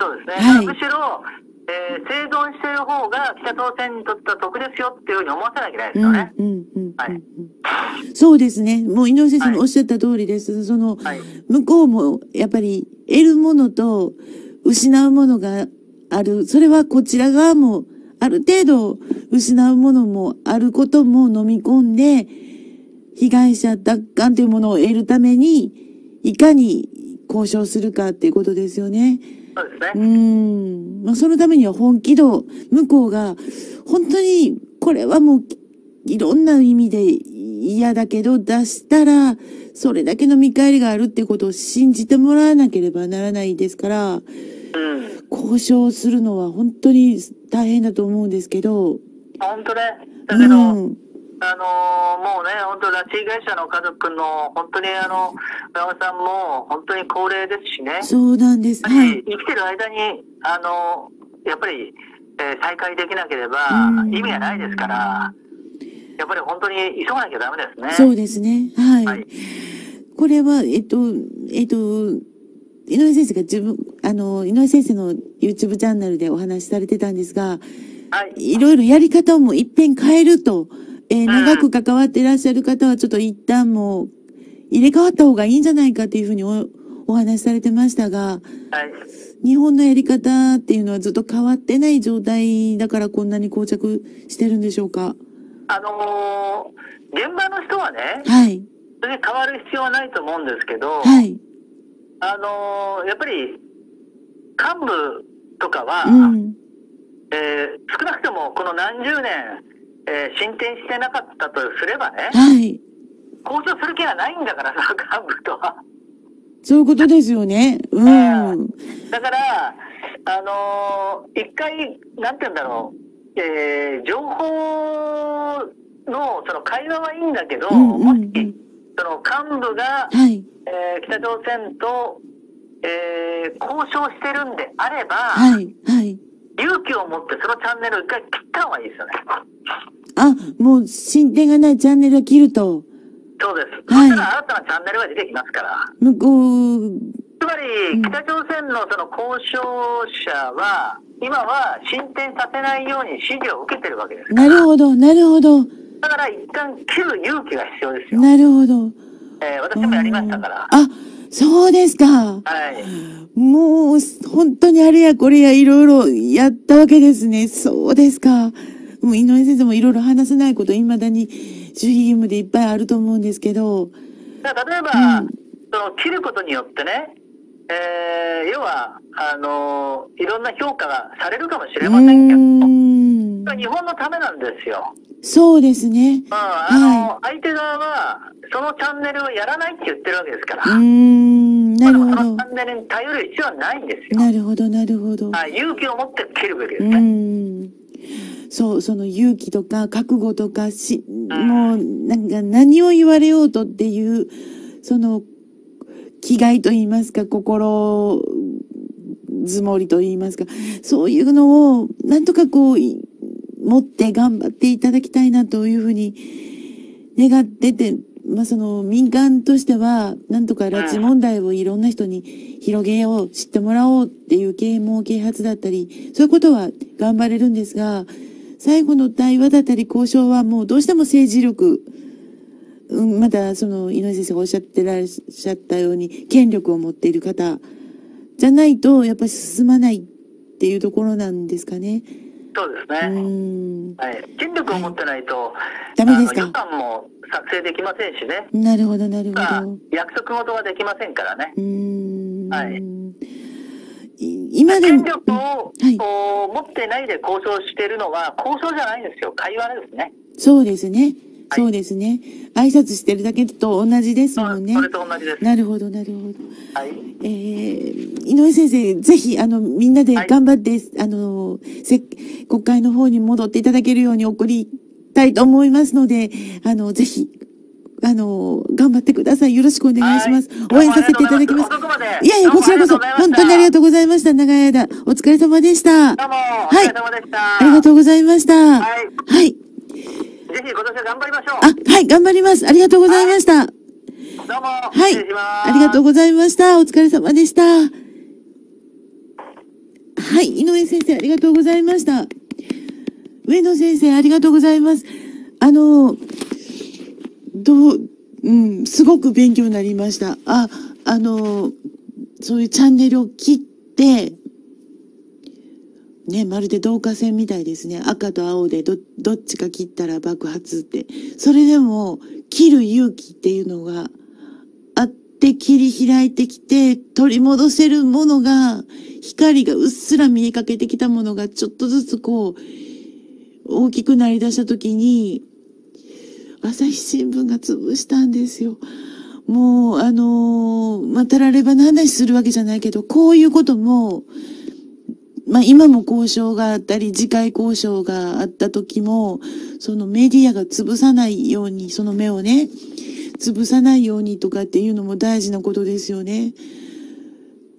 そうですね。はい、むしろ、生存してる方が北朝鮮にとっては得ですよっていうふうに思わせなきゃいけないですよね。そうですね。もう井上先生のおっしゃった通りです。はい、向こうもやっぱり得るものと失うものがある。それはこちら側もある程度失うものもあることも飲み込んで、被害者奪還というものを得るために、いかに交渉するかっていうことですよね。そうですね。まあ、そのためには本気度、向こうが、本当に、これはもう、いろんな意味で嫌だけど、出したら、それだけの見返りがあるっていうことを信じてもらわなければならないですから、交渉するのは本当に大変だと思うんですけど。本当ね。だけど、もうね、本当、拉致被害者の家族の、本当に親御さんも、本当に高齢ですしね。そうなんですね。はい、生きてる間に、やっぱり、再会できなければ、意味がないですから、やっぱり本当に急がなきゃダメですね。そうですね。はい。はい、これは、井上先生が井上先生の YouTube チャンネルでお話しされてたんですが、はい。いろいろやり方をもう一遍変えると、長く関わっていらっしゃる方はちょっと一旦もう入れ替わった方がいいんじゃないかというふうにお話しされてましたが、はい、日本のやり方っていうのはずっと変わってない状態だからこんなに膠着してるんでしょうか。現場の人はね、はい、それに変わる必要はないと思うんですけど、はい、やっぱり幹部とかは、少なくともこの何十年進展してなかったとすればね、はい、交渉する気がないんだからさ、幹部とは。そういうことですよね。だから、一回、なんて言うんだろう、情報のその会話はいいんだけど、もし、その幹部が、北朝鮮と、交渉してるんであれば、勇気を持ってそのチャンネルを一回切った方がいいですよね。あ、もう進展がないチャンネルを切ると。そうです。そしたら新たなチャンネルが出てきますから。向こう。つまり、北朝鮮のその交渉者は、今は進展させないように指示を受けてるわけですから。なるほど、なるほど。だから一旦切る勇気が必要ですよ。なるほど。私もやりましたから。あ、そうですか。もう、本当にあれやこれやいろいろやったわけですね。そうですか。もう井上先生もいろいろ話せないこと、未だに守秘義務でいっぱいあると思うんですけど。だから例えば、その切ることによってね、要は、いろんな評価がされるかもしれませんけど、日本のためなんですよ。そうですね。相手側はそのチャンネルをやらないって言ってるわけですから。なるほど。そのチャンネルに頼る必要はないんですよ。なるほど、なるほど。勇気を持って切るべきですね。そう、その勇気とか覚悟とかもうなんか何を言われようとっていう、その気概と言いますか、心づもりと言いますか、そういうのをなんとかこう持って頑張っていただきたいなというふうに願ってて、まあその民間としてはなんとか拉致問題をいろんな人に広げよう、知ってもらおうっていう啓蒙啓発だったり、そういうことは頑張れるんですが、最後の対話だったり交渉はもうどうしても政治力、またその井上先生がおっしゃってらっしゃったように権力を持っている方じゃないとやっぱり進まないっていうところなんですかね。そうですね。権力を持ってないと、ダメですか。予算も作成できませんしね。なるほど、なるほど。約束事はできませんからね。今でも権力を、持ってないで交渉しているのは交渉じゃないんですよ。会話ですね。そうですね。そうですね。挨拶してるだけと同じですもんね。それと同じです。なるほど、なるほど。井上先生、ぜひ、みんなで頑張って、国会の方に戻っていただけるように送りたいと思いますので、ぜひ、頑張ってください。よろしくお願いします。応援させていただきます。いやいや、こちらこそ、本当にありがとうございました。長い間、お疲れ様でした。どうも、お疲れ様でした。ありがとうございました。はい。ぜひ今年は頑張りましょう。頑張ります。ありがとうございました。どうも。失礼します。ありがとうございました。お疲れ様でした。井上先生、ありがとうございました。上野先生、ありがとうございます。すごく勉強になりました。そういうチャンネルを切って、ね、まるで導火線みたいですね。赤と青でどっちか切ったら爆発って。それでも、切る勇気っていうのがあって、切り開いてきて、取り戻せるものが、光がうっすら見えかけてきたものが、ちょっとずつこう、大きくなり出した時に、朝日新聞が潰したんですよ。もう、たらればの話するわけじゃないけど、こういうことも、今も交渉があったり、次回交渉があった時も、そのメディアが潰さないように、その目をね、潰さないようにとかっていうのも大事なことですよね。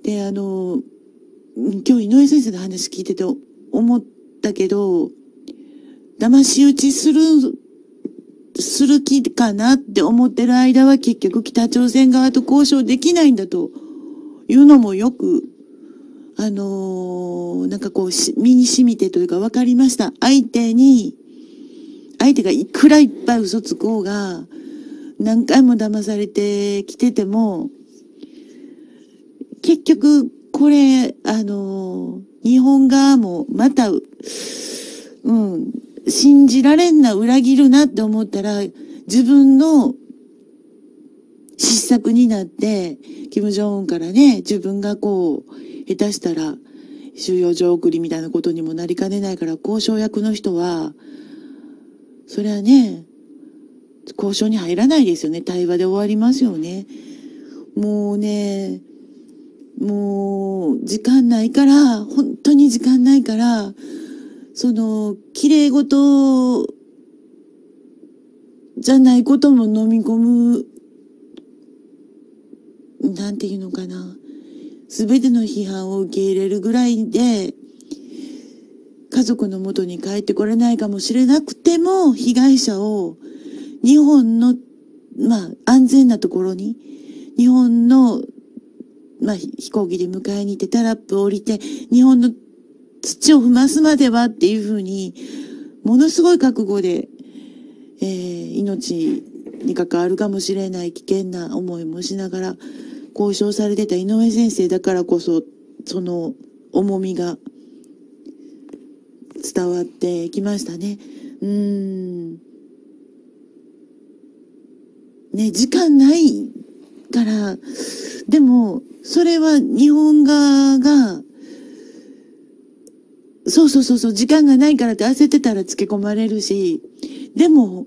で、今日井上先生の話聞いてて思ったけど、騙し討ちする気かなって思ってる間は結局北朝鮮側と交渉できないんだというのもよく、なんかこう、身に染みてというか分かりました。相手がいくらいっぱい嘘つこうが、何回も騙されてきてても、結局、これ、日本側もまた、信じられんな、裏切るなって思ったら、自分の失策になって、金正恩からね、自分がこう、下手したら収容所送りみたいなことにもなりかねないから、交渉役の人はそれはね、交渉に入らないですよね。対話で終わりますよね。もうね、もう時間ないから、本当に時間ないから、その綺麗事じゃないことも飲み込む、なんていうのかな、すべての批判を受け入れるぐらいで、家族の元に帰ってこれないかもしれなくても、被害者を日本の、安全なところに、日本の、飛行機で迎えに行って、タラップを降りて、日本の土を踏ますまではっていうふうに、ものすごい覚悟で、命に関わるかもしれない危険な思いもしながら、交渉されてた井上先生だからこそ、その重みが伝わってきましたね。ね、時間ないから、でも、それは日本側が、そうそうそうそう、時間がないからって焦ってたらつけ込まれるし、でも、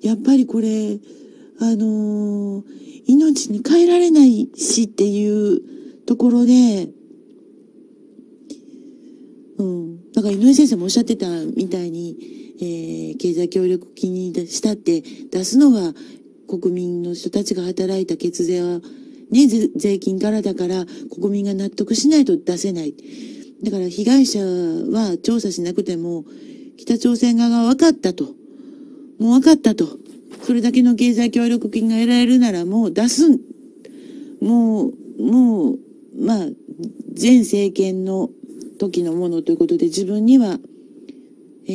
やっぱりこれ、命に変えられないしっていうところで、うん。だから井上先生もおっしゃってたみたいに、経済協力金にしたって出すのは国民の人たちが働いた血税は、ね、税金からだから国民が納得しないと出せない。だから被害者は調査しなくても、北朝鮮側が分かったと。もう分かったと。それだけの経済協力金が得られるならもう出す。もう、まあ、前政権の時のものということで自分には、そ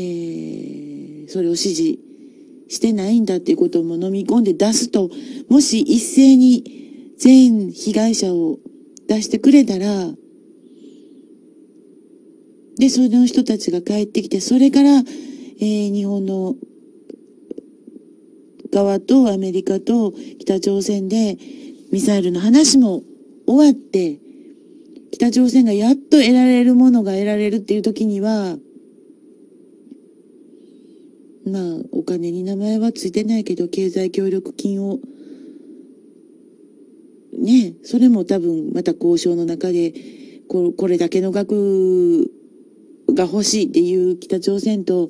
れを支持してないんだっていうことも飲み込んで出すと、もし一斉に全被害者を出してくれたら、で、その人たちが帰ってきて、それから、日本の側とアメリカと北朝鮮でミサイルの話も終わって、北朝鮮がやっと得られるものが得られるっていう時には、まあ、お金に名前はついてないけど、経済協力金を、ね、それも多分また交渉の中で、これだけの額が欲しいっていう北朝鮮と、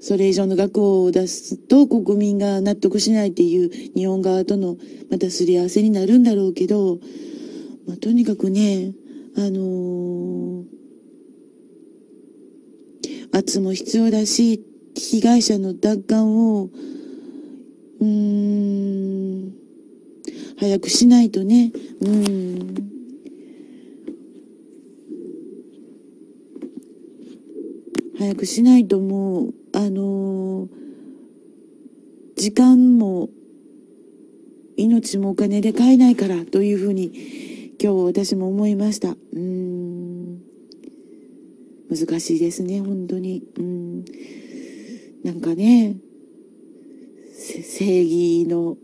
それ以上の額を出すと国民が納得しないっていう日本側とのまたすり合わせになるんだろうけど、まあ、とにかくね、圧も必要だし、被害者の奪還を、早くしないとね、早くしないともう、時間も命もお金で買えないからというふうに今日私も思いました。難しいですね、本当に。なんかね、正義の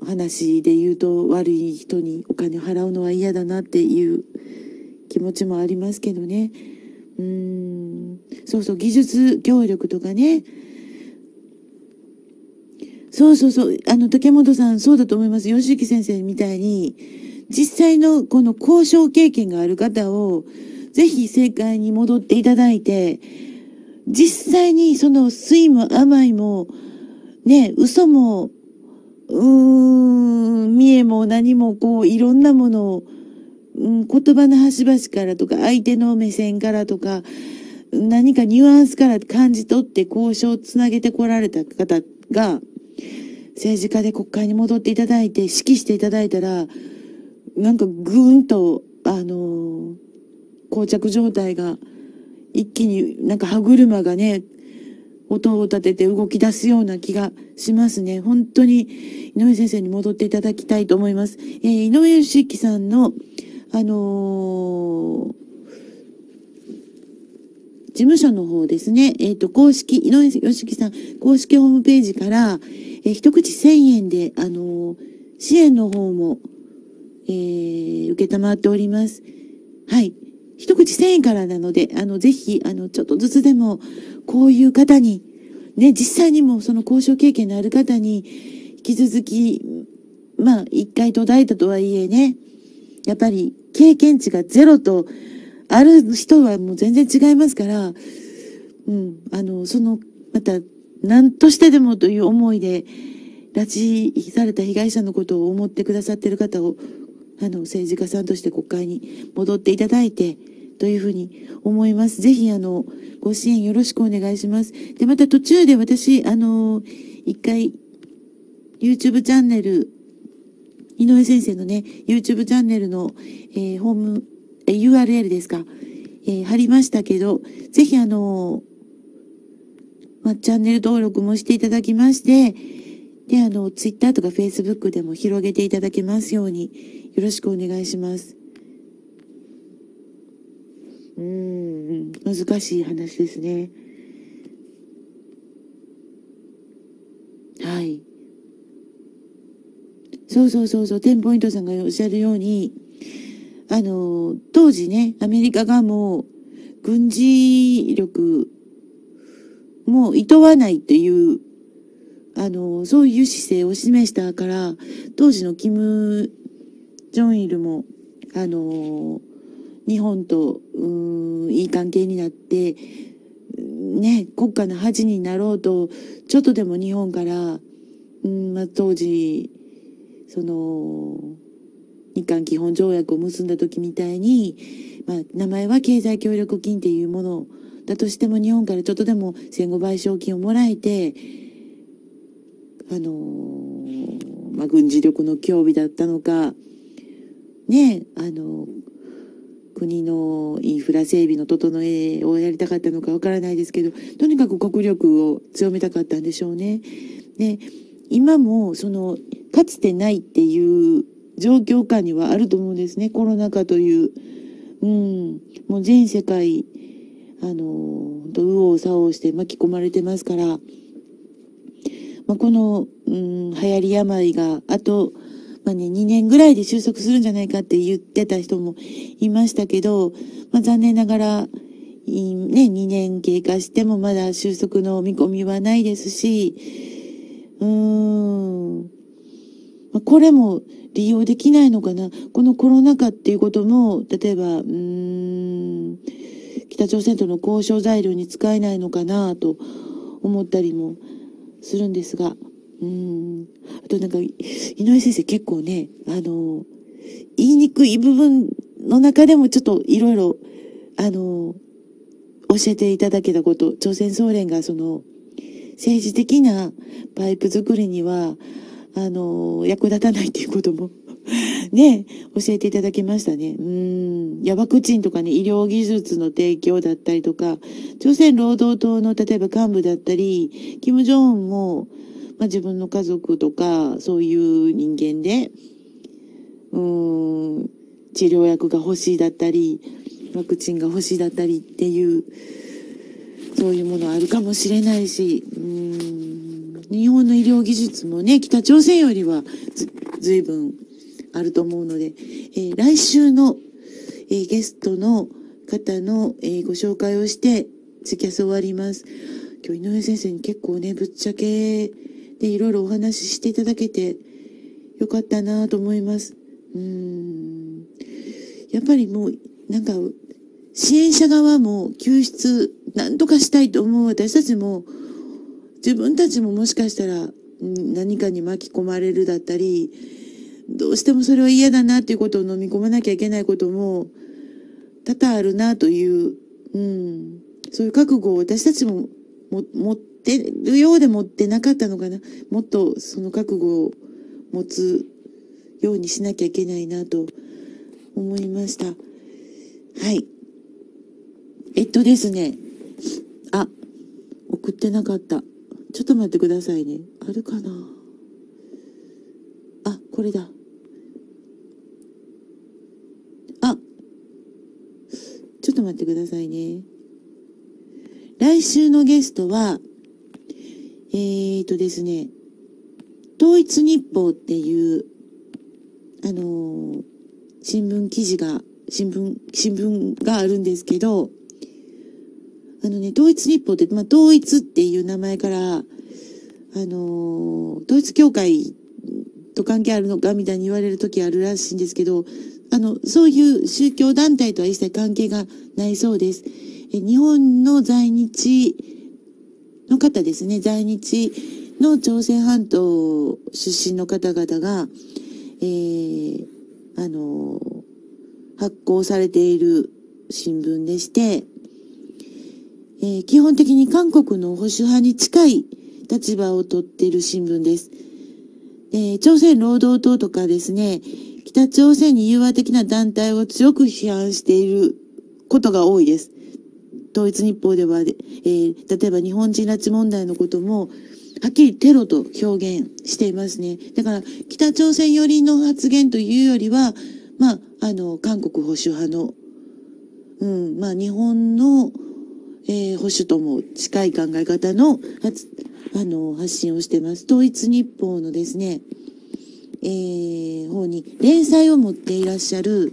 話で言うと悪い人にお金を払うのは嫌だなっていう気持ちもありますけどね。そうそう、技術協力とかね。そうそうそう、竹本さん、そうだと思います。吉行先生みたいに、実際のこの交渉経験がある方を、ぜひ正解に戻っていただいて、実際にその酸いも甘いも、ね、嘘も、見えも何もこう、いろんなものを、言葉の端々からとか、相手の目線からとか、何かニュアンスから感じ取って交渉をつなげてこられた方が、政治家で国会に戻っていただいて、指揮していただいたら、なんかぐーんと、膠着状態が、一気になんか歯車がね、音を立てて動き出すような気がしますね。本当に、井上先生に戻っていただきたいと思います。井上義行さんの、事務所の方ですね。公式、井上義行さん、公式ホームページから、一口1000円で、支援の方も、受けたまっております。はい。一口1000円からなので、ぜひ、ちょっとずつでも、こういう方に、ね、実際にもその交渉経験のある方に、引き続き、まあ、一回途絶えたとはいえね、やっぱり経験値がゼロと、ある人はもう全然違いますから、また、何としてでもという思いで、拉致された被害者のことを思ってくださっている方を、政治家さんとして国会に戻っていただいて、というふうに思います。ぜひ、ご支援よろしくお願いします。で、また途中で私、一回、YouTube チャンネル、井上先生のね、YouTube チャンネルの、URL ですか、貼りましたけど、ぜひチャンネル登録もしていただきまして、で、Twitter とか Facebook でも広げていただけますように、よろしくお願いします。難しい話ですね。はい。そう、テンポイントさんがおっしゃるように、当時ね、アメリカがもう、軍事力、もういとわないっていう、そういう姿勢を示したから、当時のキム・ジョンイルも、日本と、いい関係になって、ね、国家の恥になろうと、ちょっとでも日本から、当時、日韓基本条約を結んだ時みたいに、名前は経済協力金っていうものだとしても日本からちょっとでも戦後賠償金をもらえて、軍事力の脅威だったのか、ね、国のインフラ整備の整えをやりたかったのかわからないですけど、とにかく国力を強めたかったんでしょうね。で、今もかつてないっていう状況下にはあると思うんですね。コロナ禍という。もう全世界、右往左往して巻き込まれてますから、この、流行り病が、あと、2年ぐらいで収束するんじゃないかって言ってた人もいましたけど、残念ながら、2年経過してもまだ収束の見込みはないですし、これも利用できないのかな。このコロナ禍っていうことも、例えば、北朝鮮との交渉材料に使えないのかなと思ったりもするんですが、あと井上先生結構ね、言いにくい部分の中でもちょっといろいろ、教えていただけたこと、朝鮮総連が政治的なパイプ作りには、役立たないっていうことも、ね、教えていただきましたね。ワクチンとかね、医療技術の提供だったりとか、朝鮮労働党の例えば幹部だったり、金正恩も、自分の家族とか、そういう人間で、治療薬が欲しいだったり、ワクチンが欲しいだったりっていう、そういうものあるかもしれないし、日本の医療技術もね、北朝鮮よりは随分あると思うので、来週の、ゲストの方の、ご紹介をして、ツイキャス終わります。今日井上先生に結構ね、ぶっちゃけでいろいろお話ししていただけてよかったなと思います。やっぱりもう、支援者側も救出、なんとかしたいと思う私たちも、自分たちももしかしたら何かに巻き込まれるだったり、どうしてもそれは嫌だなっていうことを飲み込まなきゃいけないことも多々あるなという、そういう覚悟を私たちも持ってるようで持ってなかったのかな。もっとその覚悟を持つようにしなきゃいけないなと思いました。はい。ですね。あ、送ってなかった。ちょっと待ってくださいね。あるかな？あ、これだ。あ、ちょっと待ってくださいね。来週のゲストは、ですね、統一日報っていう、新聞があるんですけど、統一日報って、統一っていう名前から、統一教会と関係あるのかみたいに言われる時あるらしいんですけど、そういう宗教団体とは一切関係がないそうです。日本の在日の方ですね、在日の朝鮮半島出身の方々が、発行されている新聞でして、基本的に韓国の保守派に近い立場をとっている新聞です。朝鮮労働党とかですね、北朝鮮に融和的な団体を強く批判していることが多いです。統一日報では、例えば日本人拉致問題のことも、はっきりテロと表現していますね。だから、北朝鮮寄りの発言というよりは、韓国保守派の、日本の、保守とも近い考え方の発信をしてます。統一日報のですね、方に連載を持っていらっしゃる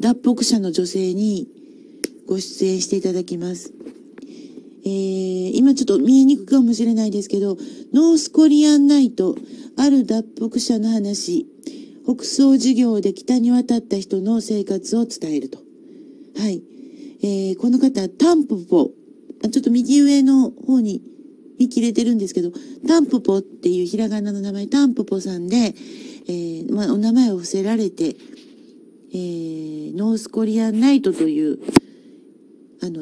脱北者の女性にご出演していただきます。今ちょっと見えにくいかもしれないですけど、ノースコリアンナイト、ある脱北者の話、北総事業で北に渡った人の生活を伝えると。はい。この方、タンポポ、ちょっと右上の方に見切れてるんですけど、タンポポっていうひらがなの名前、タンポポさんで、お名前を伏せられて、ノースコリアンナイトという、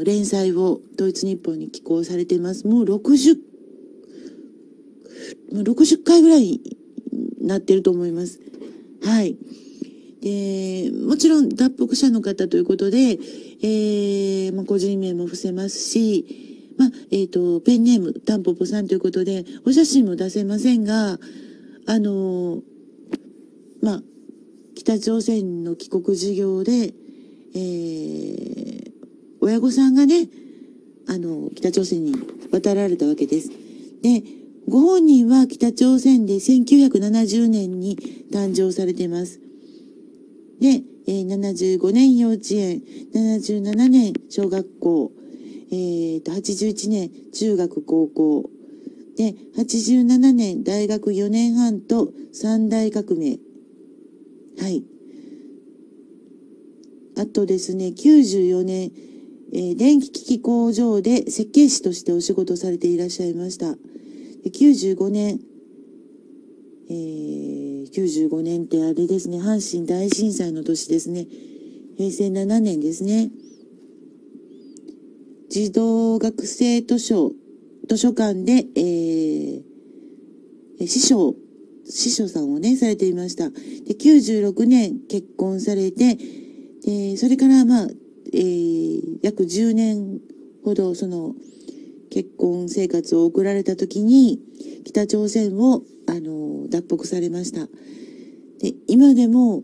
連載をドイツ日報に寄稿されてます。もう60回ぐらいになってると思います。はい。で、もちろん脱北者の方ということで、個人名も伏せますし、ペンネーム、タンポポさんということで、お写真も出せませんが、北朝鮮の帰国事業で、親御さんがね、北朝鮮に渡られたわけです。で、ご本人は北朝鮮で1970年に誕生されています。で、75年幼稚園、77年小学校、81年中学高校、で、87年大学4年半と三大革命。はい。あとですね、94年、電気機器工場で設計士としてお仕事されていらっしゃいました。95年、95年ってあれですね、阪神大震災の年ですね。平成7年ですね。児童学生図書館で、司書さんをね、されていました。で、96年結婚されて、で、それから約10年ほど、結婚生活を送られた時に、北朝鮮を、脱北されました。で、今でも、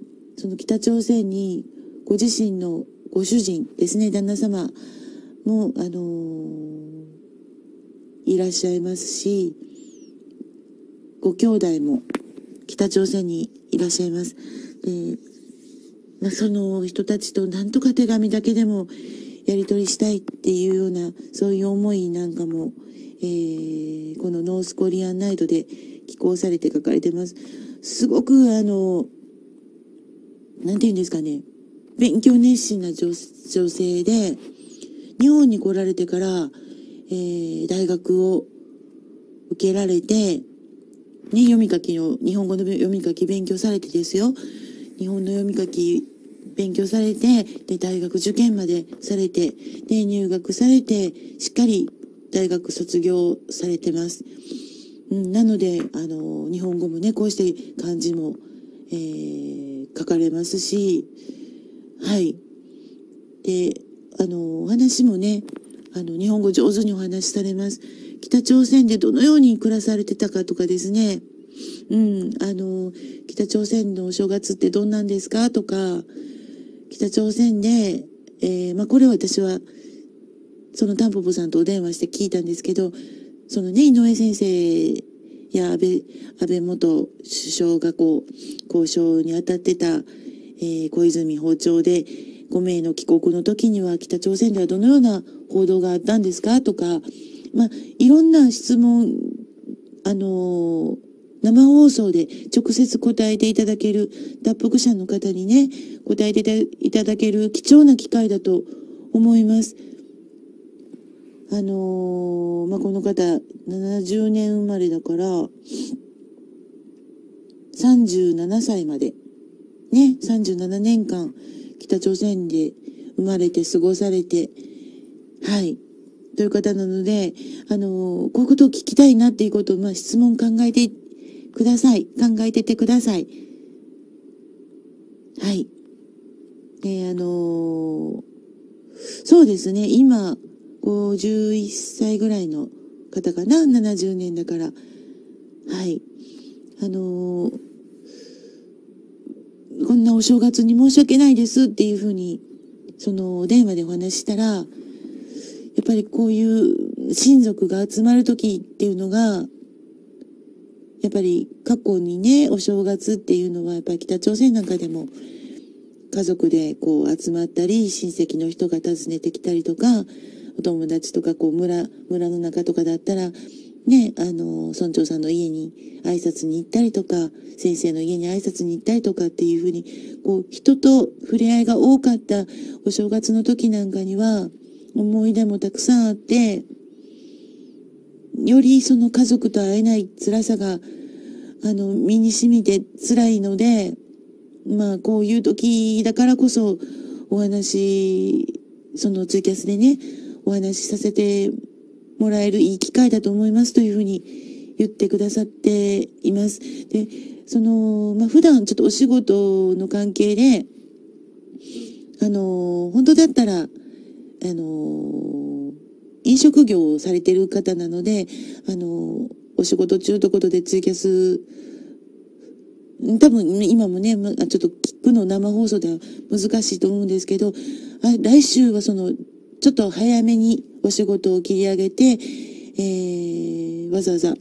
北朝鮮に、ご自身のご主人ですね、旦那様も、いらっしゃいますし、ご兄弟も北朝鮮にいらっしゃいます。で、その人たちとなんとか手紙だけでもやり取りしたいっていうような、そういう思いなんかも、このノースコリアンナイトで寄稿されて書かれてます。すごくなんて言うんですかね、勉強熱心な女性で、日本に来られてから、大学を受けられて、ね、日本語の読み書き勉強されてですよ。日本の読み書き勉強されて、で、大学受験までされて、で、入学されて、しっかり大学卒業されてます。なので、日本語もね、こうして漢字も、書かれますし、はい。で、お話もね、日本語上手にお話しされます。北朝鮮でどのように暮らされてたかとかですね、北朝鮮のお正月ってどんなんですかとか、北朝鮮で、これは私は、タンポポさんとお電話して聞いたんですけど、井上先生や安倍元首相が交渉に当たってた、小泉訪朝で5名の帰国の時には北朝鮮ではどのような報道があったんですかとか、いろんな質問、生放送で直接答えていただける、脱北者の方にね、答えていただける貴重な機会だと思います。この方、70年生まれだから、37歳まで、ね、37年間、北朝鮮で生まれて過ごされて、はい。という方なので、こういうことを聞きたいなっていうことを、質問考えてください。考えててください。はい。そうですね、今、51歳ぐらいの方かな、70年だから。はい。こんなお正月に申し訳ないですっていうふうに、お電話でお話したら、やっぱりこういう親族が集まる時っていうのが、ややっぱり過去にね、お正月っていうのはやっぱり北朝鮮なんかでも家族でこう集まったり、親戚の人が訪ねてきたりとか、お友達とかこう村の中とかだったらね、村長さんの家に挨拶に行ったりとか、先生の家に挨拶に行ったりとかっていうふうに、こう人と触れ合いが多かったお正月の時なんかには思い出もたくさんあって、よりその家族と会えない辛さが身に染みて辛いので、まあこういう時だからこそお話、そのツイキャスでね、お話しさせてもらえるいい機会だと思いますというふうに言ってくださっています。で、普段ちょっとお仕事の関係で、本当だったら、飲食業をされてる方なので、お仕事中ということでツイキャス、多分今もね、ちょっと聞くの生放送では難しいと思うんですけど、来週はちょっと早めにお仕事を切り上げて、わざわざ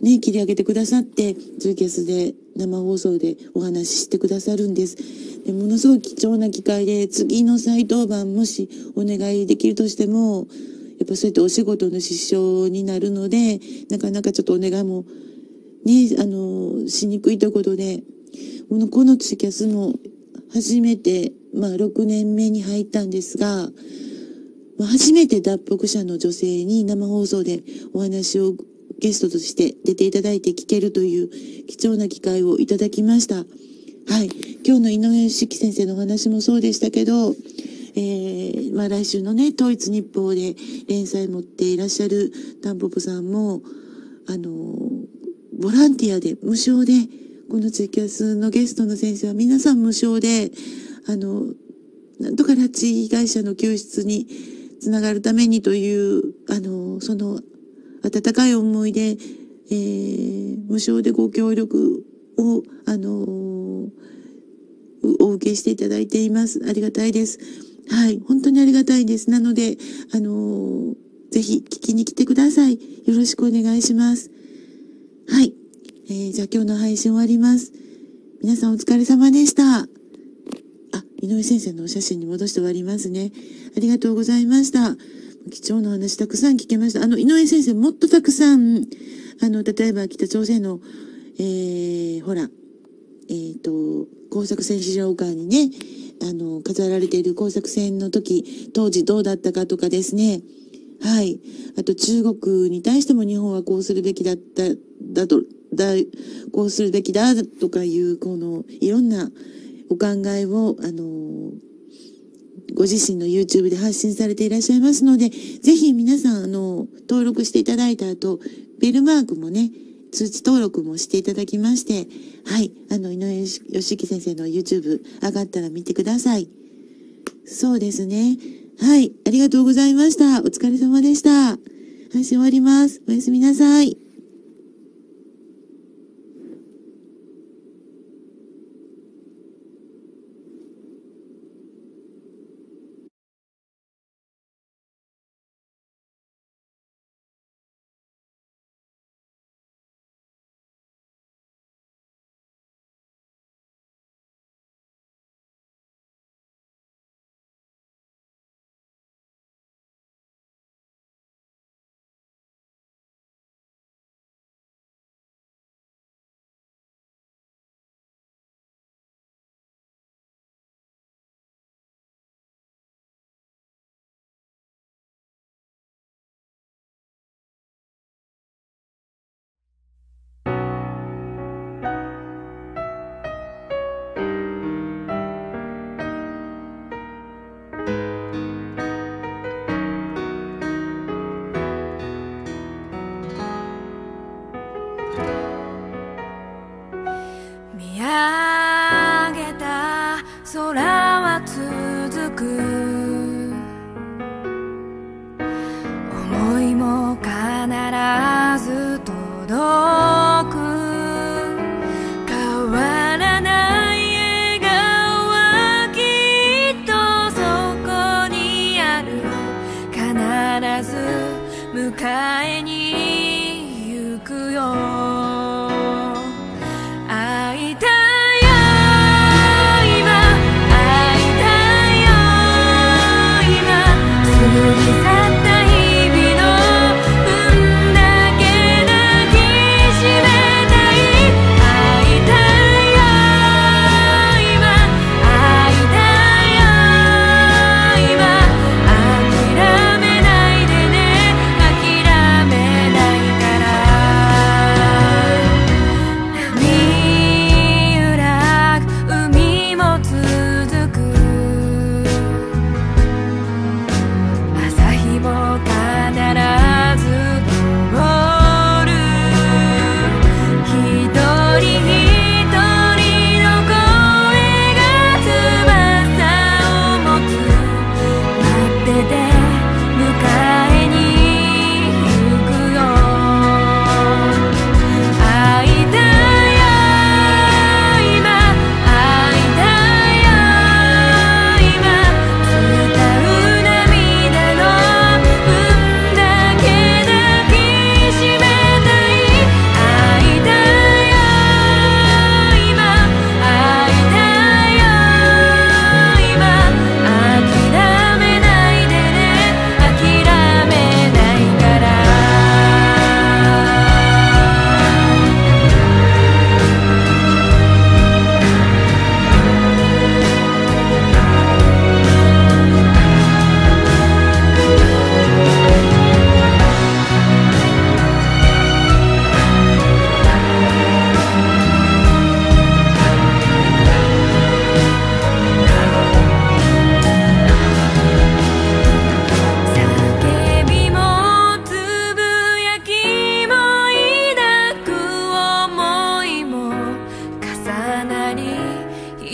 ね、切り上げてくださって、ツイキャスで生放送でお話ししてくださるんです。で、ものすごい貴重な機会で、次の再登板もしお願いできるとしても、やっぱそうやってお仕事の支障になるので、なかなかちょっとお願いもね、しにくいということで、このツイキャスも初めて、6年目に入ったんですが、初めて脱北者の女性に生放送でお話をゲストとして出ていただいて聞けるという貴重な機会をいただきました。はい。今日の井上志紀先生のお話もそうでしたけど、来週のね、統一日報で連載持っていらっしゃるたんぽぽさんも、ボランティアで無償で、このツイキャスのゲストの先生は皆さん無償で、なんとか拉致被害者の救出につながるためにという、その温かい思いで、無償でご協力を、お受けしていただいています。ありがたいです。はい。本当にありがたいです。なので、ぜひ聞きに来てください。よろしくお願いします。はい。じゃあ今日の配信終わります。皆さんお疲れ様でした。井上先生のお写真に戻して終わりますね。ありがとうございました。貴重な話たくさん聞けました。井上先生もっとたくさん、例えば北朝鮮の、工作船資料館にね、飾られている工作船の時、当時どうだったかとかですね。はい。あと中国に対しても日本はこうするべきだった、こうするべきだとかいう、いろんな、お考えを、ご自身の YouTube で発信されていらっしゃいますので、ぜひ皆さん、登録していただいた後、ベルマークもね、通知登録もしていただきまして、はい、井上義行先生の YouTube 上がったら見てください。そうですね。はい、ありがとうございました。お疲れ様でした。配信終わります。おやすみなさい。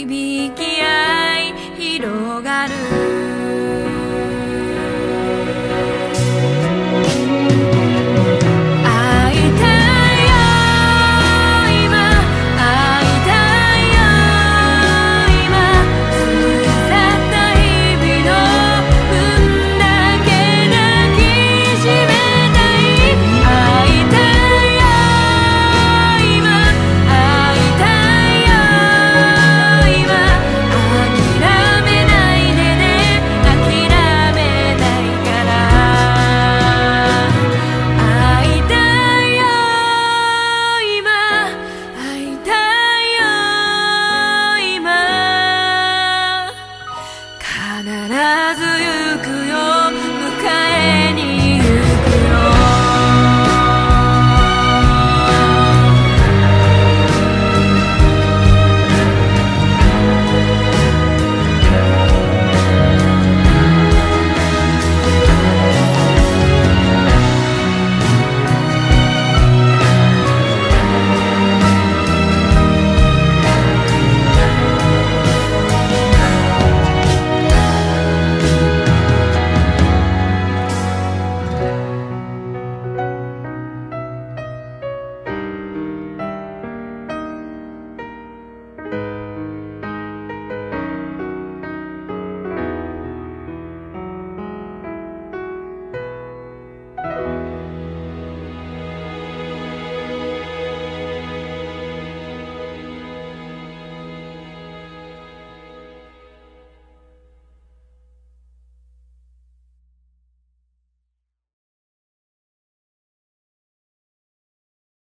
響き